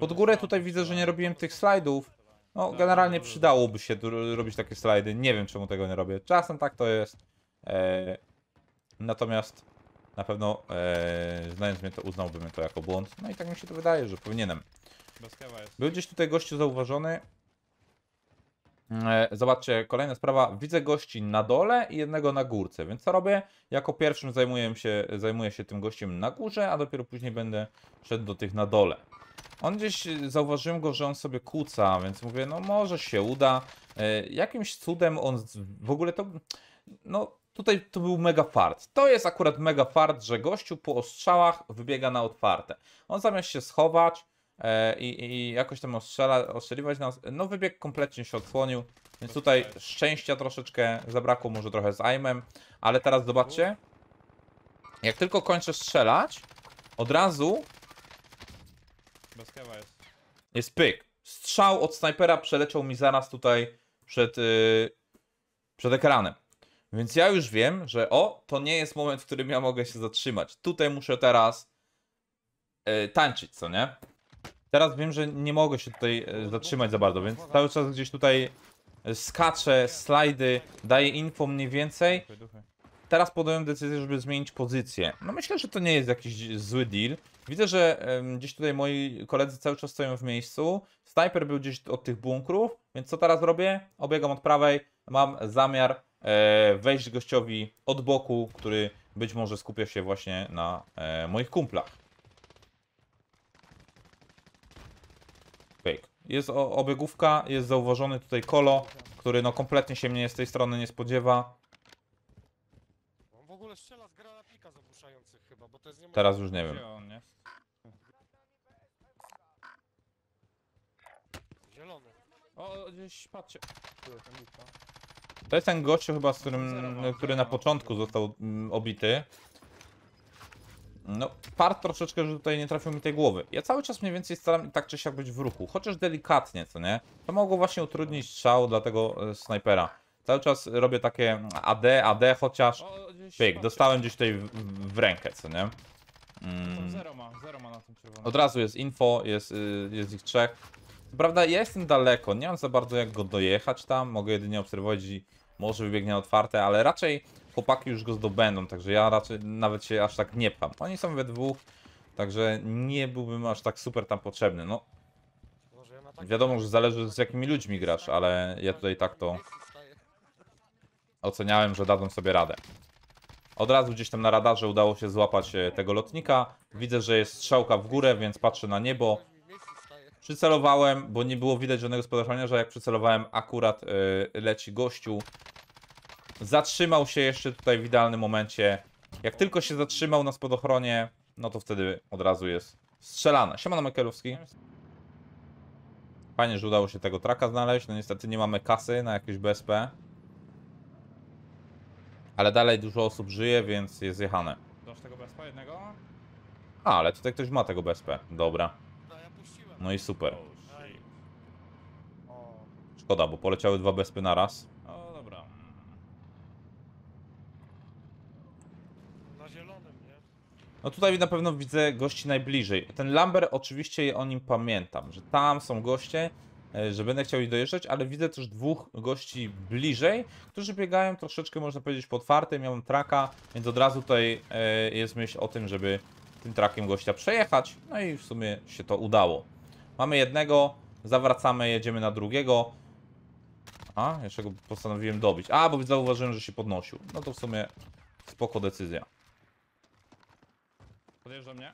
Pod górę tutaj widzę, że nie robiłem tych slajdów. No, generalnie przydałoby się robić takie slajdy. Nie wiem, czemu tego nie robię. Czasem tak to jest. Natomiast na pewno, znając mnie, to uznałbym to jako błąd. No i tak mi się to wydaje, że powinienem. Był gdzieś tutaj gościu zauważony. Zobaczcie, kolejna sprawa. Widzę gości na dole i jednego na górce. Więc co robię? Jako pierwszym zajmuję się tym gościem na górze, a dopiero później będę szedł do tych na dole. On gdzieś, zauważyłem go, że on sobie kłóca, więc mówię, no może się uda. Jakimś cudem on w ogóle to... No tutaj to był mega fart. To jest akurat mega fart, że gościu po ostrzałach wybiega na otwarte. On zamiast się schować i jakoś tam ostrzeliwać nas, no wybieg kompletnie się odsłonił. Więc tutaj szczęścia troszeczkę zabrakło, może trochę z aimem. Ale teraz zobaczcie. Jak tylko kończę strzelać, od razu... Jest pyk. Strzał od snajpera przeleciał mi zaraz tutaj przed ekranem. Więc ja już wiem, że to nie jest moment, w którym ja mogę się zatrzymać. Tutaj muszę teraz tańczyć, co nie? Teraz wiem, że nie mogę się tutaj zatrzymać za bardzo, więc cały czas gdzieś tutaj skaczę, slajdy, daję info mniej więcej. Teraz podjąłem decyzję, żeby zmienić pozycję. No myślę, że to nie jest jakiś zły deal. Widzę, że gdzieś tutaj moi koledzy cały czas stoją w miejscu. Snajper był gdzieś od tych bunkrów, więc co teraz robię? Obiegam od prawej. Mam zamiar wejść gościowi od boku, który być może skupia się właśnie na moich kumplach. Fake. Jest obiegówka, jest zauważony tutaj Kolo, który no kompletnie się mnie z tej strony nie spodziewa. W ogóle strzela z granatnika zagłuszających chyba, bo to jest nie. Teraz już nie wiem. Zielony. O, gdzieś patrzcie. To jest ten gościu chyba, z którym, który na początku został obity. No, part troszeczkę, że tutaj nie trafił mi tej głowy. Ja cały czas mniej więcej staram tak czy siak być w ruchu, chociaż delikatnie, co nie? To mogło właśnie utrudnić strzał dla tego snajpera. Cały czas robię takie AD, chociaż pyk, dostałem gdzieś tutaj w rękę, co nie? Zero ma na tym czerwonym. Od razu jest info, jest ich trzech. Prawda, ja jestem daleko, nie mam za bardzo jak go dojechać tam, mogę jedynie obserwować i może wybiegnie otwarte, ale raczej chłopaki już go zdobędą, także ja raczej nawet się aż tak nie pcham. Oni są we dwóch, także nie byłbym aż tak super tam potrzebny, no. Wiadomo, że zależy z jakimi ludźmi grasz, ale ja tutaj tak to... Oceniałem, że dadzą sobie radę. Od razu gdzieś tam na radarze udało się złapać tego lotnika. Widzę, że jest strzałka w górę, więc patrzę na niebo. Przycelowałem, bo nie było widać żadnego spadochroniarza. Jak przycelowałem, akurat leci gościu. Zatrzymał się jeszcze tutaj w idealnym momencie. Jak tylko się zatrzymał na spadochronie, no to wtedy od razu jest strzelane. Siemano Mekielowski. Fajnie, że udało się tego traka znaleźć. No niestety nie mamy kasy na jakieś BSP. Ale dalej dużo osób żyje, więc jest jechane. Dasz tego BSP jednego? A, ale tutaj ktoś ma tego BSP. Dobra. No i super. Szkoda, bo poleciały dwa BSP na raz. O, dobra. Na zielonym, nie? No tutaj na pewno widzę gości najbliżej. Ten Lambert, oczywiście o nim pamiętam, że tam są goście, że będę chciał ich dojeżdżać, ale widzę też dwóch gości bliżej, którzy biegają troszeczkę, można powiedzieć, po otwartym. Ja mam traka, więc od razu tutaj jest myśl o tym, żeby tym trakiem gościa przejechać. No i w sumie się to udało. Mamy jednego, zawracamy, jedziemy na drugiego. A, jeszcze go postanowiłem dobić. A, bo zauważyłem, że się podnosił. No to w sumie spoko decyzja. Podjeżdża mnie.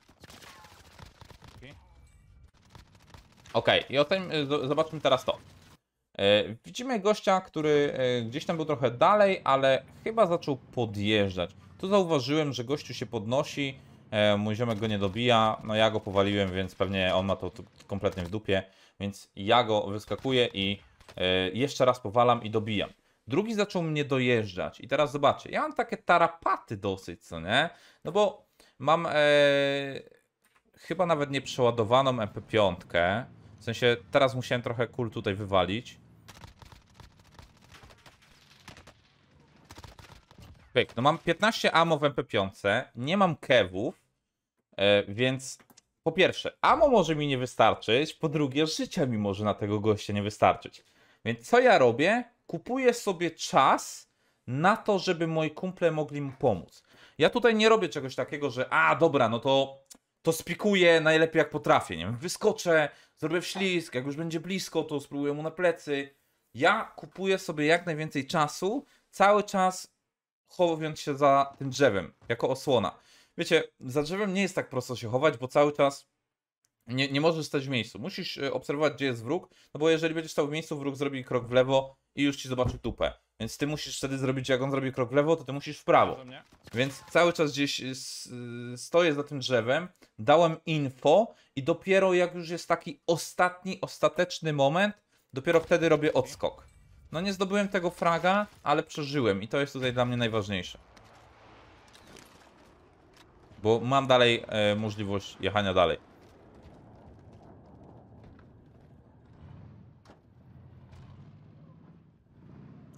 Okej, i o tym zobaczmy teraz to. Widzimy gościa, który gdzieś tam był trochę dalej, ale chyba zaczął podjeżdżać. Tu zauważyłem, że gościu się podnosi, mój ziomek go nie dobija, no ja go powaliłem, więc pewnie on ma to kompletnie w dupie, więc ja go wyskakuję i jeszcze raz powalam i dobijam. Drugi zaczął mnie dojeżdżać i teraz zobaczcie, ja mam takie tarapaty dosyć, co nie? No bo mam chyba nawet nieprzeładowaną MP5, w sensie teraz musiałem trochę kul tutaj wywalić. No mam 15 ammo w MP5, nie mam kewów, więc po pierwsze, ammo może mi nie wystarczyć, po drugie, życia mi może na tego gościa nie wystarczyć. Więc co ja robię? Kupuję sobie czas na to, żeby moi kumple mogli mu pomóc. Ja tutaj nie robię czegoś takiego, że a dobra, no to spikuję najlepiej jak potrafię, nie wiem, wyskoczę, zrobię wślizg, jak już będzie blisko, to spróbuję mu na plecy. Ja kupuję sobie jak najwięcej czasu, cały czas chowując się za tym drzewem, jako osłona. Wiecie, za drzewem nie jest tak prosto się chować, bo cały czas nie możesz stać w miejscu. Musisz obserwować, gdzie jest wróg, no bo jeżeli będziesz stał w miejscu, wróg zrobi krok w lewo i już ci zobaczy dupę. Więc ty musisz wtedy zrobić, jak on zrobi krok w lewo, to ty musisz w prawo. Więc cały czas gdzieś stoję za tym drzewem, dałem info i dopiero jak już jest taki ostatni, ostateczny moment, dopiero wtedy robię odskok. No nie zdobyłem tego fraga, ale przeżyłem i to jest tutaj dla mnie najważniejsze. Bo mam dalej możliwość jechania dalej.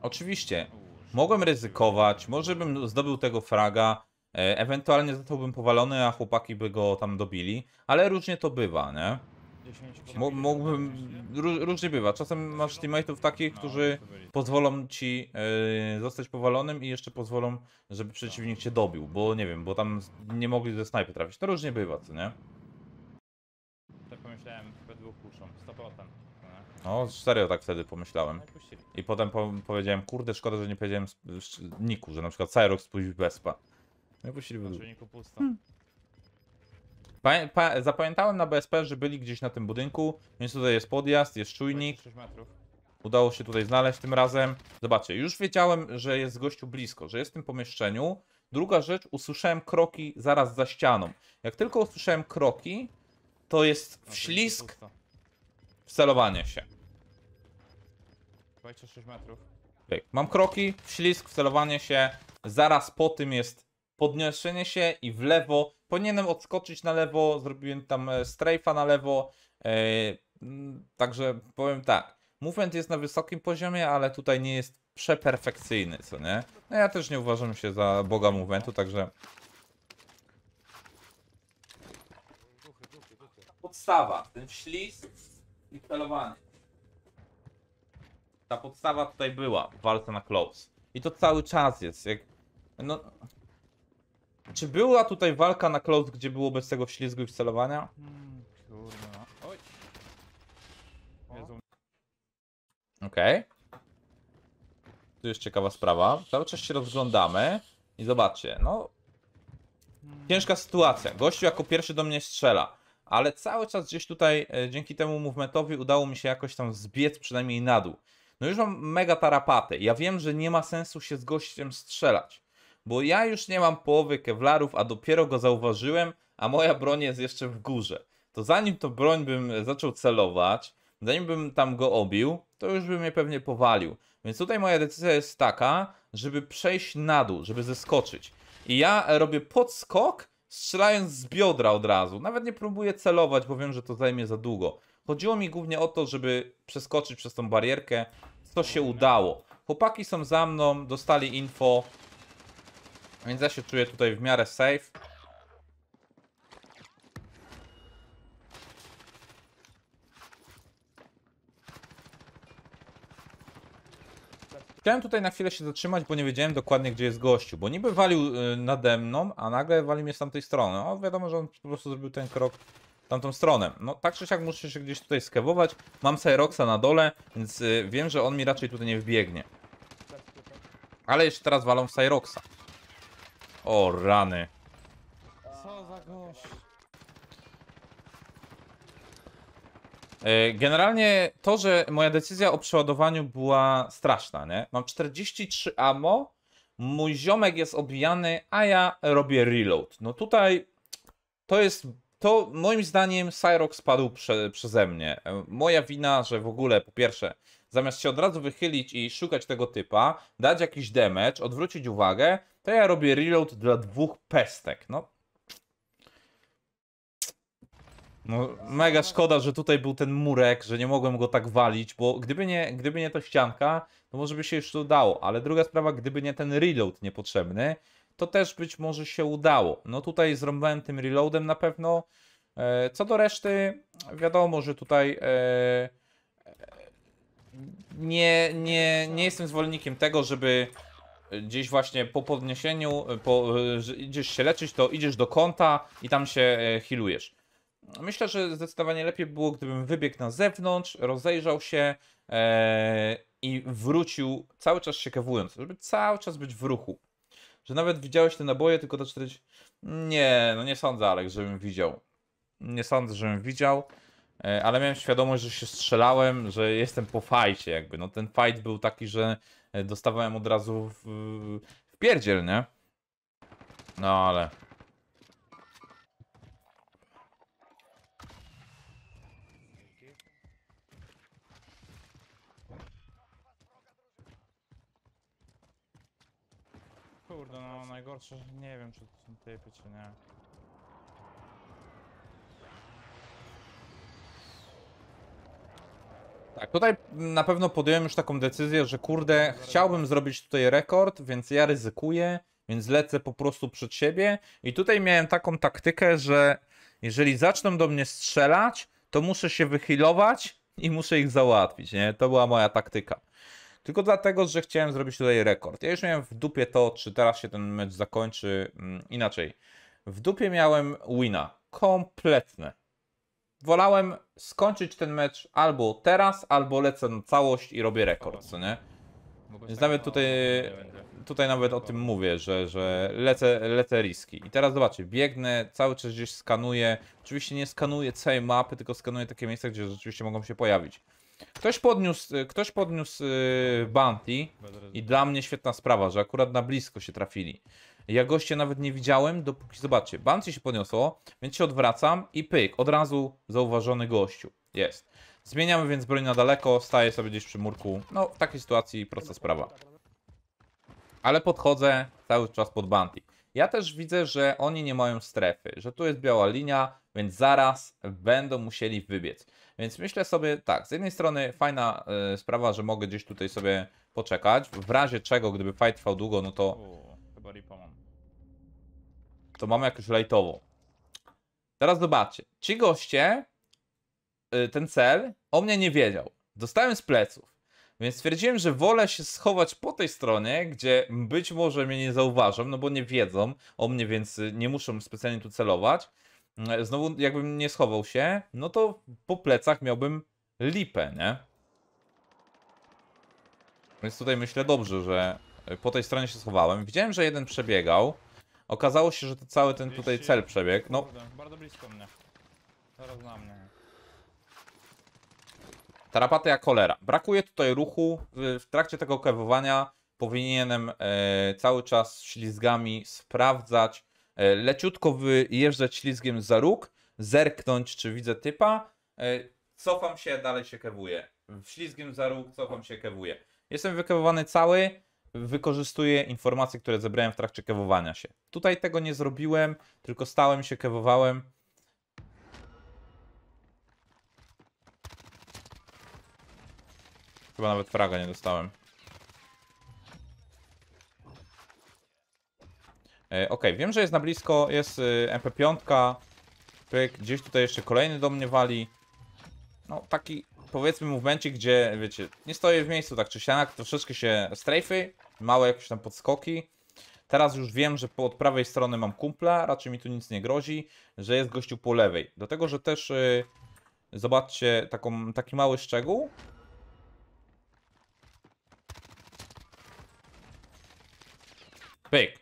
Oczywiście, mogłem ryzykować, może bym zdobył tego fraga, ewentualnie zostałbym powalony, a chłopaki by go tam dobili, ale różnie to bywa, nie? Mógłbym... Różnie bywa. Czasem masz teammate'ów takich, którzy pozwolą ci zostać powalonym i jeszcze pozwolą, żeby przeciwnik cię dobił, bo nie wiem, bo tam nie mogli ze snajpy trafić. To różnie bywa, co nie? Tak pomyślałem, P2 puszą, 100%. No, serio tak wtedy pomyślałem. I potem powiedziałem, kurde, szkoda, że nie powiedziałem Niku, że na przykład Cyrok spójrz bezpa. No i puścili w Niku pusto. Zapamiętałem na BSP, że byli gdzieś na tym budynku, więc tutaj jest podjazd, jest czujnik. Udało się tutaj znaleźć tym razem. Zobaczcie, już wiedziałem, że jest gościu blisko, że jest w tym pomieszczeniu. Druga rzecz, usłyszałem kroki zaraz za ścianą. Jak tylko usłyszałem kroki, to jest wślizg, wcelowanie się. 26 metrów. Mam kroki, wślizg, wcelowanie się. Zaraz po tym jest podniesienie się i w lewo. Powinienem odskoczyć na lewo, zrobiłem tam strajfa na lewo, także powiem tak, movement jest na wysokim poziomie, ale tutaj nie jest przeperfekcyjny, co nie? No ja też nie uważam się za boga movementu, także... Podstawa, ten wślizg i celowanie. Ta podstawa tutaj była, walka na close. I to cały czas jest, jak... No... Czy była tutaj walka na close, gdzie było bez tego wślizgu i wcelowania? Kurwa. Oj. Okej. Tu jest ciekawa sprawa. Cały czas się rozglądamy i zobaczcie, no... Ciężka sytuacja. Gościu jako pierwszy do mnie strzela. Ale cały czas gdzieś tutaj, dzięki temu movementowi, udało mi się jakoś tam zbiec przynajmniej na dół. No już mam mega tarapaty. Ja wiem, że nie ma sensu się z gościem strzelać. Bo ja już nie mam połowy kewlarów, a dopiero go zauważyłem, a moja broń jest jeszcze w górze. To zanim to broń bym zaczął celować, zanim bym tam go obił, to już by mnie pewnie powalił. Więc tutaj moja decyzja jest taka, żeby przejść na dół, żeby zeskoczyć. I ja robię podskok, strzelając z biodra od razu. Nawet nie próbuję celować, bo wiem, że to zajmie za długo. Chodziło mi głównie o to, żeby przeskoczyć przez tą barierkę, co się udało. Chłopaki są za mną, dostali info. Więc ja się czuję tutaj w miarę safe. Chciałem tutaj na chwilę się zatrzymać, bo nie wiedziałem dokładnie, gdzie jest gościu. Bo niby walił nade mną, a nagle wali mnie z tamtej strony. O, wiadomo, że on po prostu zrobił ten krok tamtą stronę. No tak czy siak muszę się gdzieś tutaj skewować. Mam Cyroxa na dole, więc wiem, że on mi raczej tutaj nie wbiegnie. Ale jeszcze teraz walą w Cyroxa. O rany. Co za gość. Generalnie to, że moja decyzja o przeładowaniu była straszna, nie? Mam 43 ammo, mój ziomek jest obijany, a ja robię reload. No tutaj to jest, to moim zdaniem Sairock spadł przeze mnie. Moja wina, że w ogóle po pierwsze zamiast się od razu wychylić i szukać tego typa, dać jakiś damage, odwrócić uwagę, to ja robię reload dla dwóch pestek, no. No, mega szkoda, że tutaj był ten murek, że nie mogłem go tak walić, bo gdyby nie ta ścianka, to może by się jeszcze udało. Ale druga sprawa, gdyby nie ten reload niepotrzebny, to też być może się udało. No tutaj zrąbałem tym reloadem na pewno. Co do reszty, wiadomo, że tutaj nie jestem zwolennikiem tego, żeby gdzieś właśnie po podniesieniu, że idziesz się leczyć, to idziesz do kąta i tam się healujesz. Myślę, że zdecydowanie lepiej było, gdybym wybiegł na zewnątrz, rozejrzał się i wrócił, cały czas się kewując, żeby cały czas być w ruchu. Że nawet widziałeś te naboje, tylko te 40... Nie, no nie sądzę, Alek, żebym widział. Nie sądzę, żebym widział, ale miałem świadomość, że się strzelałem, że jestem po fajcie jakby. No ten fajt był taki, że dostawałem od razu w pierdziel, nie? No ale... Kurde, no najgorsze, że nie wiem, czy to są typy, czy nie. Tak, tutaj na pewno podjąłem już taką decyzję, że kurde, chciałbym zrobić tutaj rekord, więc ja ryzykuję, więc lecę po prostu przed siebie. I tutaj miałem taką taktykę, że jeżeli zaczną do mnie strzelać, to muszę się wychylować i muszę ich załatwić, nie? To była moja taktyka. Tylko dlatego, że chciałem zrobić tutaj rekord. Ja już miałem w dupie to, czy teraz się ten mecz zakończy. Inaczej. W dupie miałem wina. Kompletne. Wolałem skończyć ten mecz albo teraz, albo lecę na całość i robię rekord, co nie? Więc nawet tutaj nawet o tym mówię, że lecę riski. I teraz zobaczcie, biegnę, cały czas gdzieś skanuję. Oczywiście nie skanuję całej mapy, tylko skanuję takie miejsca, gdzie rzeczywiście mogą się pojawić. Ktoś podniósł bounty i dla mnie świetna sprawa, że akurat na blisko się trafili. Ja goście nawet nie widziałem, dopóki, zobaczcie, bounty się podniosło, więc się odwracam i pyk, od razu zauważony gościu. Jest. Zmieniamy więc broń na daleko, staję sobie gdzieś przy murku. No, w takiej sytuacji prosta sprawa. Ale podchodzę cały czas pod bounty. Ja też widzę, że oni nie mają strefy, że tu jest biała linia, więc zaraz będą musieli wybiec. Więc myślę sobie tak, z jednej strony fajna sprawa, że mogę gdzieś tutaj sobie poczekać. W razie czego, gdyby fight trwał długo, no to... chyba ripa mam. To mamy jakoś lightową. Teraz zobaczcie. Ci goście, ten cel, o mnie nie wiedział. Dostałem z pleców. Więc stwierdziłem, że wolę się schować po tej stronie, gdzie być może mnie nie zauważą, no bo nie wiedzą o mnie, więc nie muszą specjalnie tu celować. Znowu jakbym nie schował się, no to po plecach miałbym lipę, nie? Więc tutaj myślę dobrze, że po tej stronie się schowałem. Widziałem, że jeden przebiegał. Okazało się, że to cały ten tutaj cel przebiegł. No. Bardzo blisko mnie. Zaraz na mnie. Tarapaty jak cholera. Brakuje tutaj ruchu. W trakcie tego kewowania powinienem cały czas ślizgami sprawdzać. Leciutko wyjeżdżać ślizgiem za róg, zerknąć, czy widzę typa, cofam się, dalej się kewuję. Ślizgiem za róg, cofam się, kewuję. Jestem wykewowany cały, wykorzystuję informacje, które zebrałem w trakcie kewowania się. Tutaj tego nie zrobiłem, tylko stałem się, kewowałem. Chyba nawet fraga nie dostałem. Ok, wiem, że jest na blisko, jest MP5, pyk, gdzieś tutaj jeszcze kolejny do mnie wali. No taki, powiedzmy, momencie, gdzie, wiecie, nie stoję w miejscu tak czy siak, troszeczkę się strajfy, małe jakieś tam podskoki. Teraz już wiem, że od prawej strony mam kumpla, raczej mi tu nic nie grozi, że jest gościu po lewej. Dlatego, że też, zobaczcie, taki mały szczegół. Pyk.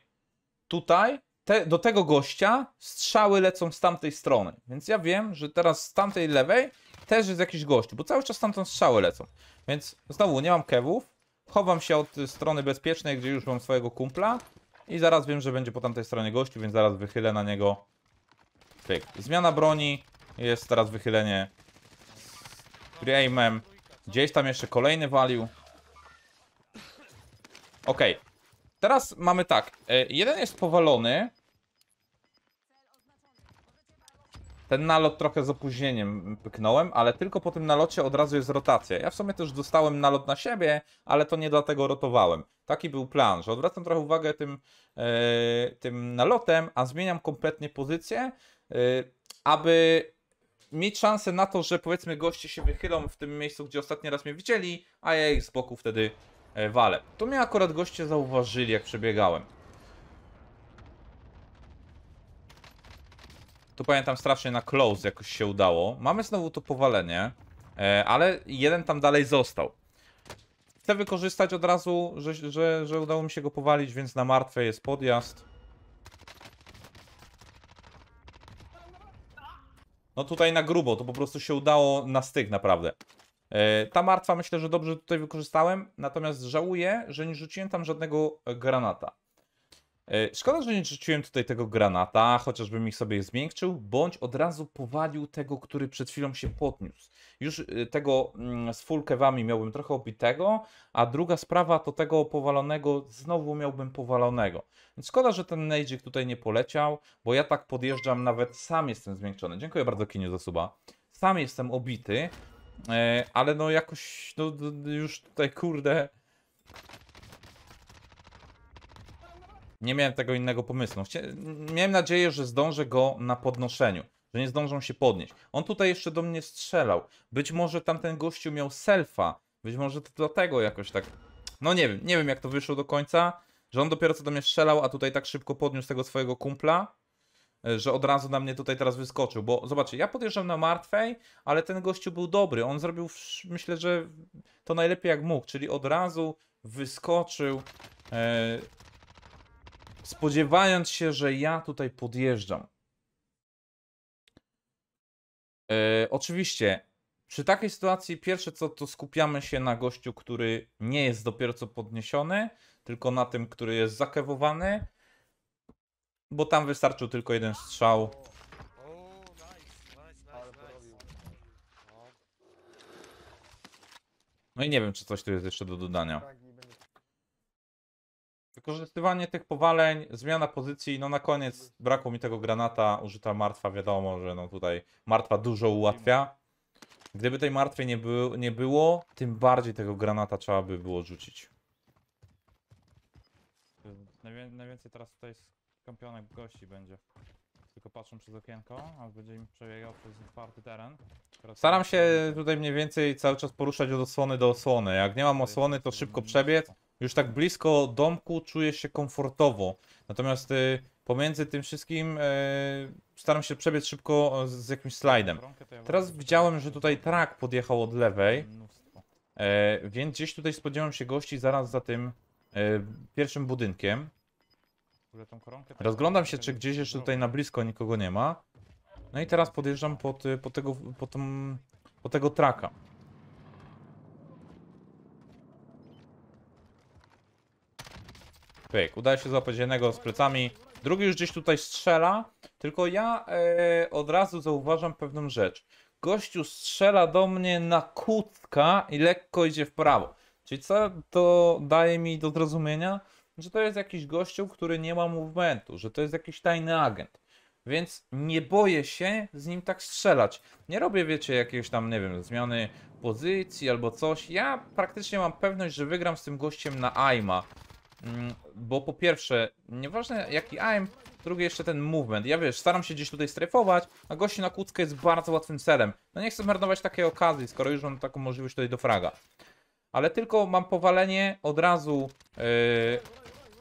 Tutaj, do tego gościa strzały lecą z tamtej strony. Więc ja wiem, że teraz z tamtej lewej też jest jakiś gościu, bo cały czas tamtąd strzały lecą. Więc znowu nie mam kewów. Chowam się od strony bezpiecznej, gdzie już mam swojego kumpla. I zaraz wiem, że będzie po tamtej stronie gościu, więc zaraz wychylę na niego. Pyk. Zmiana broni. Jest teraz wychylenie z pre-aimem. Gdzieś tam jeszcze kolejny walił. Okej. Teraz mamy tak. Jeden jest powalony. Ten nalot trochę z opóźnieniem pyknąłem, ale tylko po tym nalocie od razu jest rotacja. Ja w sumie też dostałem nalot na siebie, ale to nie dlatego rotowałem. Taki był plan, że odwracam trochę uwagę tym nalotem, a zmieniam kompletnie pozycję, aby mieć szansę na to, że powiedzmy goście się wychylą w tym miejscu, gdzie ostatni raz mnie widzieli, a ja ich z boku wtedy walę. To mnie akurat goście zauważyli, jak przebiegałem. Tu pamiętam strasznie na close jakoś się udało. Mamy znowu to powalenie, ale jeden tam dalej został. Chcę wykorzystać od razu, że udało mi się go powalić, więc na martwe jest podjazd. No tutaj na grubo, to po prostu się udało na styk naprawdę. Ta martwa myślę, że dobrze tutaj wykorzystałem, natomiast żałuję, że nie rzuciłem tam żadnego granata. Szkoda, że nie rzuciłem tutaj tego granata, chociażbym ich sobie zmiękczył, bądź od razu powalił tego, który przed chwilą się podniósł. Już tego z full kewami miałbym trochę obitego, a druga sprawa to tego powalonego znowu miałbym powalonego. Więc szkoda, że ten nejdzik tutaj nie poleciał, bo ja tak podjeżdżam, nawet sam jestem zmiękczony. Dziękuję bardzo, Kiniu, za suba. Sam jestem obity, ale no jakoś, no już tutaj kurde... Nie miałem tego innego pomysłu. Miałem nadzieję, że zdążę go na podnoszeniu, że nie zdążą się podnieść. On tutaj jeszcze do mnie strzelał. Być może tamten gościu miał selfa. Być może to dlatego jakoś tak... No nie wiem, jak to wyszło do końca, że on dopiero co do mnie strzelał, a tutaj tak szybko podniósł tego swojego kumpla, że od razu na mnie tutaj teraz wyskoczył. Bo zobaczcie, ja podjeżdżam na martwej, ale ten gościu był dobry. On zrobił, myślę, że to najlepiej jak mógł, czyli od razu wyskoczył... spodziewając się, że ja tutaj podjeżdżam. Oczywiście, przy takiej sytuacji pierwsze co, to skupiamy się na gościu, który nie jest dopiero co podniesiony, tylko na tym, który jest zakewowany, bo tam wystarczył tylko jeden strzał. No i nie wiem, czy coś tu jest jeszcze do dodania. Wykorzystywanie tych powaleń, zmiana pozycji, no na koniec brakło mi tego granata, użyta martwa, wiadomo, że no tutaj martwa dużo ułatwia. Gdyby tej martwej nie było, tym bardziej tego granata trzeba by było rzucić. Najwięcej teraz tutaj skąpionych gości będzie. Tylko patrzą przez okienko, a będzie im przebiegał przez otwarty teren. Staram się tutaj mniej więcej cały czas poruszać od osłony do osłony. Jak nie mam osłony, to szybko przebiec. Już tak blisko domku czuję się komfortowo, natomiast pomiędzy tym wszystkim staram się przebiec szybko z jakimś slajdem. Teraz widziałem, że tutaj trak podjechał od lewej, więc gdzieś tutaj spodziewam się gości zaraz za tym pierwszym budynkiem. Rozglądam się, czy gdzieś jeszcze tutaj na blisko nikogo nie ma. No i teraz podjeżdżam po tego traka. Pyk. Udaje się złapać jednego z plecami. Drugi już gdzieś tutaj strzela. Tylko ja od razu zauważam pewną rzecz. Gościu strzela do mnie na kucka i lekko idzie w prawo. Czyli co to daje mi do zrozumienia? Że to jest jakiś gościu, który nie ma movementu. Że to jest jakiś tajny agent. Więc nie boję się z nim tak strzelać. Nie robię, wiecie, jakiejś tam, nie wiem, zmiany pozycji albo coś. Ja praktycznie mam pewność, że wygram z tym gościem na aima. Bo po pierwsze, nieważne jaki aim, drugie jeszcze ten movement. Ja wiesz, staram się gdzieś tutaj strajfować, a gości na kuckę jest bardzo łatwym celem. No nie chcę marnować takiej okazji, skoro już mam taką możliwość tutaj do fraga. Ale tylko mam powalenie, od razu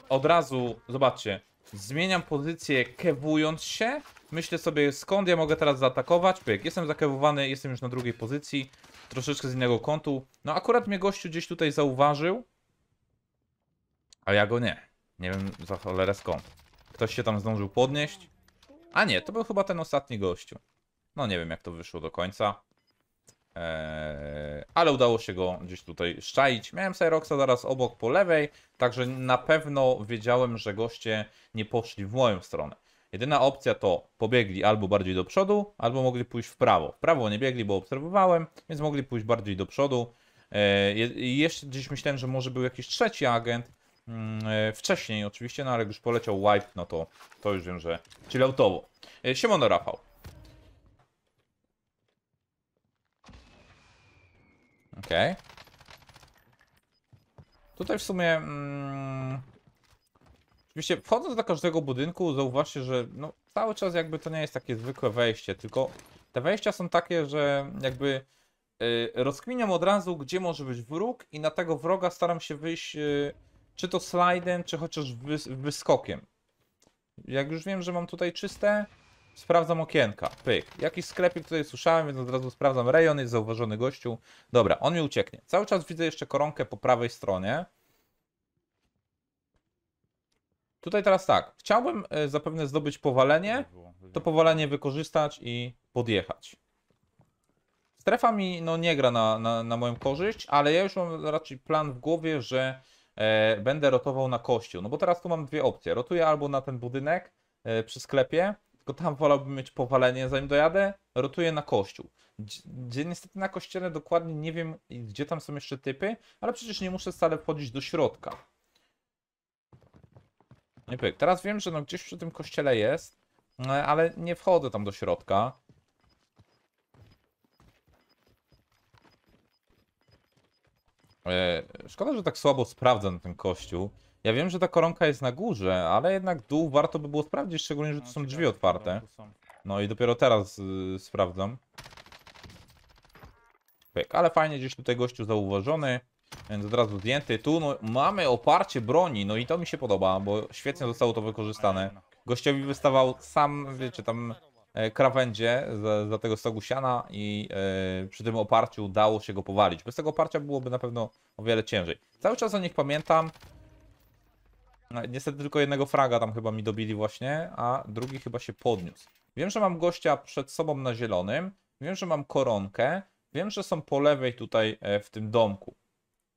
od razu, zobaczcie, zmieniam pozycję kewując się. Myślę sobie, skąd ja mogę teraz zaatakować. Pyk, jestem zakewowany, jestem już na drugiej pozycji. Troszeczkę z innego kątu. No akurat mnie gościu gdzieś tutaj zauważył. A ja go nie. Nie wiem za cholerę skąd. Ktoś się tam zdążył podnieść. A nie, to był chyba ten ostatni gościu. No nie wiem jak to wyszło do końca. Ale udało się go gdzieś tutaj szczaić. Miałem Cyroxa zaraz obok po lewej. Także na pewno wiedziałem, że goście nie poszli w moją stronę. Jedyna opcja to pobiegli albo bardziej do przodu, albo mogli pójść w prawo. W prawo nie biegli, bo obserwowałem, więc mogli pójść bardziej do przodu. Jeszcze gdzieś myślałem, że może był jakiś trzeci agent. Wcześniej oczywiście, no ale jak już poleciał wipe, no to już wiem, że chilloutowo. Siemano Rafał. Okej. Okay. Tutaj w sumie... Oczywiście wchodząc do każdego budynku zauważcie, że no, cały czas jakby to nie jest takie zwykłe wejście, tylko te wejścia są takie, że jakby rozkminiam od razu, gdzie może być wróg i na tego wroga staram się wyjść czy to slajdem, czy chociaż wyskokiem. Jak już wiem, że mam tutaj czyste, sprawdzam okienka. Pyk. Jakiś sklepik tutaj słyszałem, więc od razu sprawdzam rejon, jest zauważony gościu. Dobra, on mi ucieknie. Cały czas widzę jeszcze koronkę po prawej stronie. Tutaj teraz tak, chciałbym zapewne zdobyć powalenie, to powalenie wykorzystać i podjechać. Strefa mi no, nie gra na moją korzyść, ale ja już mam raczej plan w głowie, że będę rotował na kościół. No bo teraz tu mam dwie opcje, rotuję albo na ten budynek przy sklepie, tylko tam wolałbym mieć powalenie zanim dojadę, rotuję na kościół. Gdzie niestety na kościele dokładnie nie wiem gdzie tam są jeszcze typy, ale przecież nie muszę wcale wchodzić do środka. Nie pyk. Teraz wiem, że no gdzieś przy tym kościele jest, ale nie wchodzę tam do środka. Szkoda, że tak słabo sprawdzam ten kościół. Ja wiem, że ta koronka jest na górze, ale jednak dół warto by było sprawdzić, szczególnie, że tu są drzwi otwarte. No i dopiero teraz sprawdzam. Pyk. Ale fajnie, gdzieś tutaj gościu zauważony. Więc od razu zdjęty. Tu no, mamy oparcie broni, no i to mi się podoba, bo świetnie zostało to wykorzystane. Gościowi wystawał sam, wiecie, tam krawędzie za tego stogu siana i przy tym oparciu dało się go powalić. Bez tego oparcia byłoby na pewno o wiele ciężej. Cały czas o nich pamiętam. Niestety tylko jednego fraga tam chyba mi dobili właśnie, a drugi chyba się podniósł. Wiem, że mam gościa przed sobą na zielonym. Wiem, że mam koronkę. Wiem, że są po lewej tutaj w tym domku.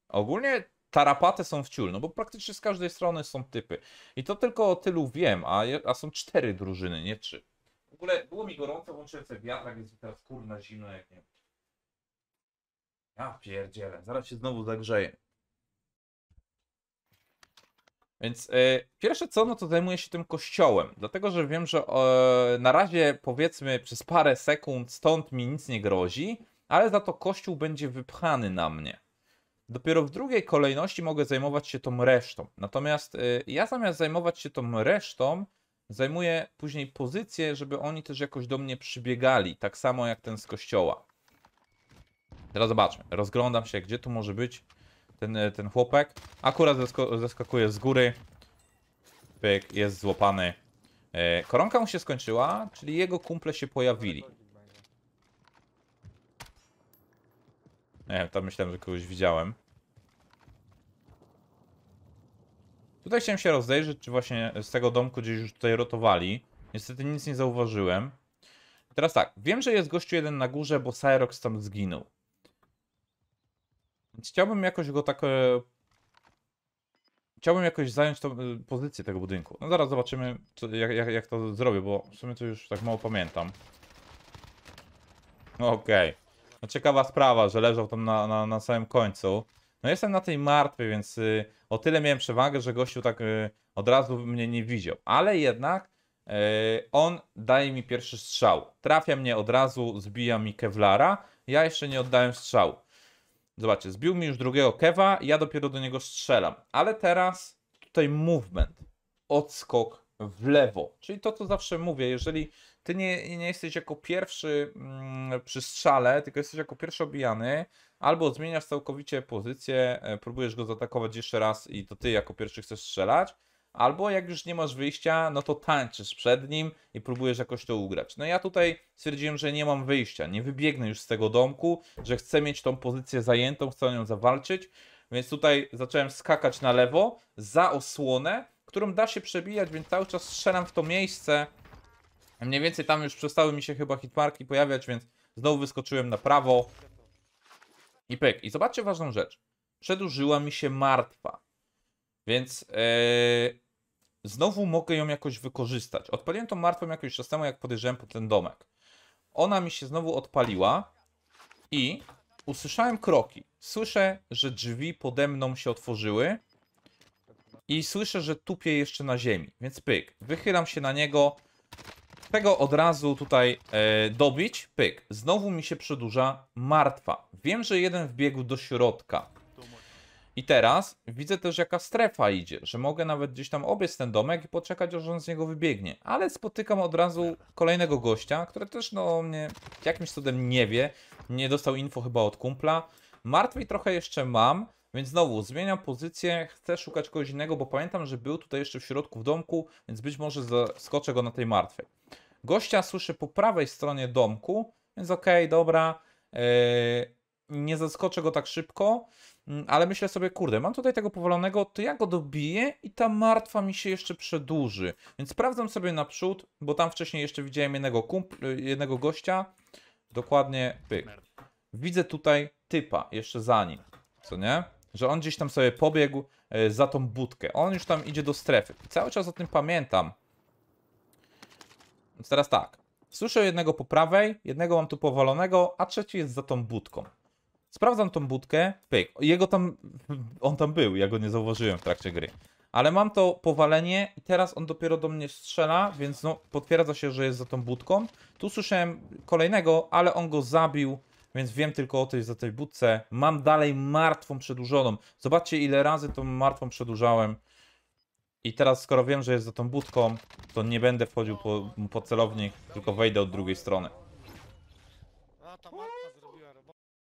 Ogólnie tarapaty są w ciul, no bo praktycznie z każdej strony są typy. I to tylko o tylu wiem, a są 4 drużyny, nie 3. W ogóle było mi gorąco, włączyłem sobie wiatrak, więc teraz kurna zimno jak nie wiem. Ja pierdzielę, zaraz się znowu zagrzeję. Więc pierwsze co, no to zajmuję się tym kościołem. Dlatego, że wiem, że na razie powiedzmy przez parę sekund stąd mi nic nie grozi, ale za to kościół będzie wypchany na mnie. Dopiero w drugiej kolejności mogę zajmować się tą resztą. Natomiast ja zamiast zajmować się tą resztą, zajmuję później pozycję, żeby oni też jakoś do mnie przybiegali. Tak samo jak ten z kościoła. Teraz zobaczmy. Rozglądam się, gdzie tu może być ten chłopek. Akurat zeskakuje z góry. Pyk, jest złapany. Koronka mu się skończyła, czyli jego kumple się pojawili. Nie, tam myślałem, że kogoś widziałem. Tutaj chciałem się rozejrzeć, czy właśnie z tego domku gdzieś już tutaj rotowali. Niestety nic nie zauważyłem. Teraz tak, wiem, że jest gościu jeden na górze, bo Sairock tam zginął. Więc chciałbym jakoś go tak... Chciałbym jakoś zająć tą pozycję tego budynku. No zaraz zobaczymy, jak to zrobię, bo w sumie to już tak mało pamiętam. Okej. Okay. No ciekawa sprawa, że leżał tam na samym końcu. No jestem na tej martwej, więc o tyle miałem przewagę, że gościu tak od razu mnie nie widział. Ale jednak on daje mi pierwszy strzał. Trafia mnie od razu, zbija mi kewlara. Ja jeszcze nie oddałem strzału. Zobaczcie, zbił mi już drugiego kewa, ja dopiero do niego strzelam. Ale teraz tutaj movement, odskok w lewo. Czyli to, co zawsze mówię, jeżeli... Ty nie jesteś jako pierwszy przy strzale, tylko jesteś jako pierwszy obijany, albo zmieniasz całkowicie pozycję, próbujesz go zaatakować jeszcze raz i to ty jako pierwszy chcesz strzelać, albo jak już nie masz wyjścia, no to tańczysz przed nim i próbujesz jakoś to ugrać. No ja tutaj stwierdziłem, że nie mam wyjścia, nie wybiegnę już z tego domku, że chcę mieć tą pozycję zajętą, chcę o nią zawalczyć, więc tutaj zacząłem skakać na lewo za osłonę, którą da się przebijać, więc cały czas strzelam w to miejsce. Mniej więcej tam już przestały mi się chyba hitmarki pojawiać, więc znowu wyskoczyłem na prawo. I pyk. I zobaczcie ważną rzecz. Przedłużyła mi się martwa. Więc znowu mogę ją jakoś wykorzystać. Odpaliłem tą martwą jakoś czas temu, jak podejrzewałem po ten domek. Ona mi się znowu odpaliła i usłyszałem kroki. Słyszę, że drzwi pode mną się otworzyły i słyszę, że tupie jeszcze na ziemi. Więc pyk. Wychylam się na niego. Tego od razu tutaj dobić, pyk, znowu mi się przedłuża martwa. Wiem, że jeden wbiegł do środka. I teraz widzę też, jaka strefa idzie, że mogę nawet gdzieś tam obiec ten domek i poczekać, aż on z niego wybiegnie. Ale spotykam od razu kolejnego gościa, który też no mnie jakimś cudem nie wie, nie dostał info chyba od kumpla. Martwej trochę jeszcze mam, więc znowu zmieniam pozycję, chcę szukać kogoś innego, bo pamiętam, że był tutaj jeszcze w środku w domku, więc być może zaskoczę go na tej martwej. Gościa słyszę po prawej stronie domku, więc okej, dobra, nie zaskoczę go tak szybko, ale myślę sobie, kurde, mam tutaj tego powalonego, to ja go dobiję i ta martwa mi się jeszcze przedłuży. Więc sprawdzam sobie naprzód, bo tam wcześniej jeszcze widziałem jednego gościa, dokładnie, pyk. Widzę tutaj typa jeszcze za nim, co nie? Że on gdzieś tam sobie pobiegł za tą budkę. On już tam idzie do strefy. I cały czas o tym pamiętam. Więc teraz tak. Słyszę jednego po prawej, jednego mam tu powalonego, a trzeci jest za tą budką. Sprawdzam tą budkę. Pyk. On tam był, ja go nie zauważyłem w trakcie gry. Ale mam to powalenie i teraz on dopiero do mnie strzela, więc no, potwierdza się, że jest za tą budką. Tu słyszałem kolejnego, ale on go zabił. Więc wiem tylko o tej za tej budce. Mam dalej martwą przedłużoną. Zobaczcie, ile razy tą martwą przedłużałem. I teraz, skoro wiem, że jest za tą budką, to nie będę wchodził po celownik, tylko wejdę od drugiej strony.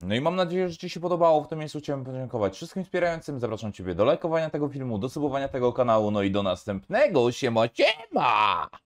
No i mam nadzieję, że Ci się podobało. W tym miejscu chciałem podziękować wszystkim wspierającym. Zapraszam Ciebie do lajkowania tego filmu, do subowania tego kanału. No i do następnego. Siema, siema!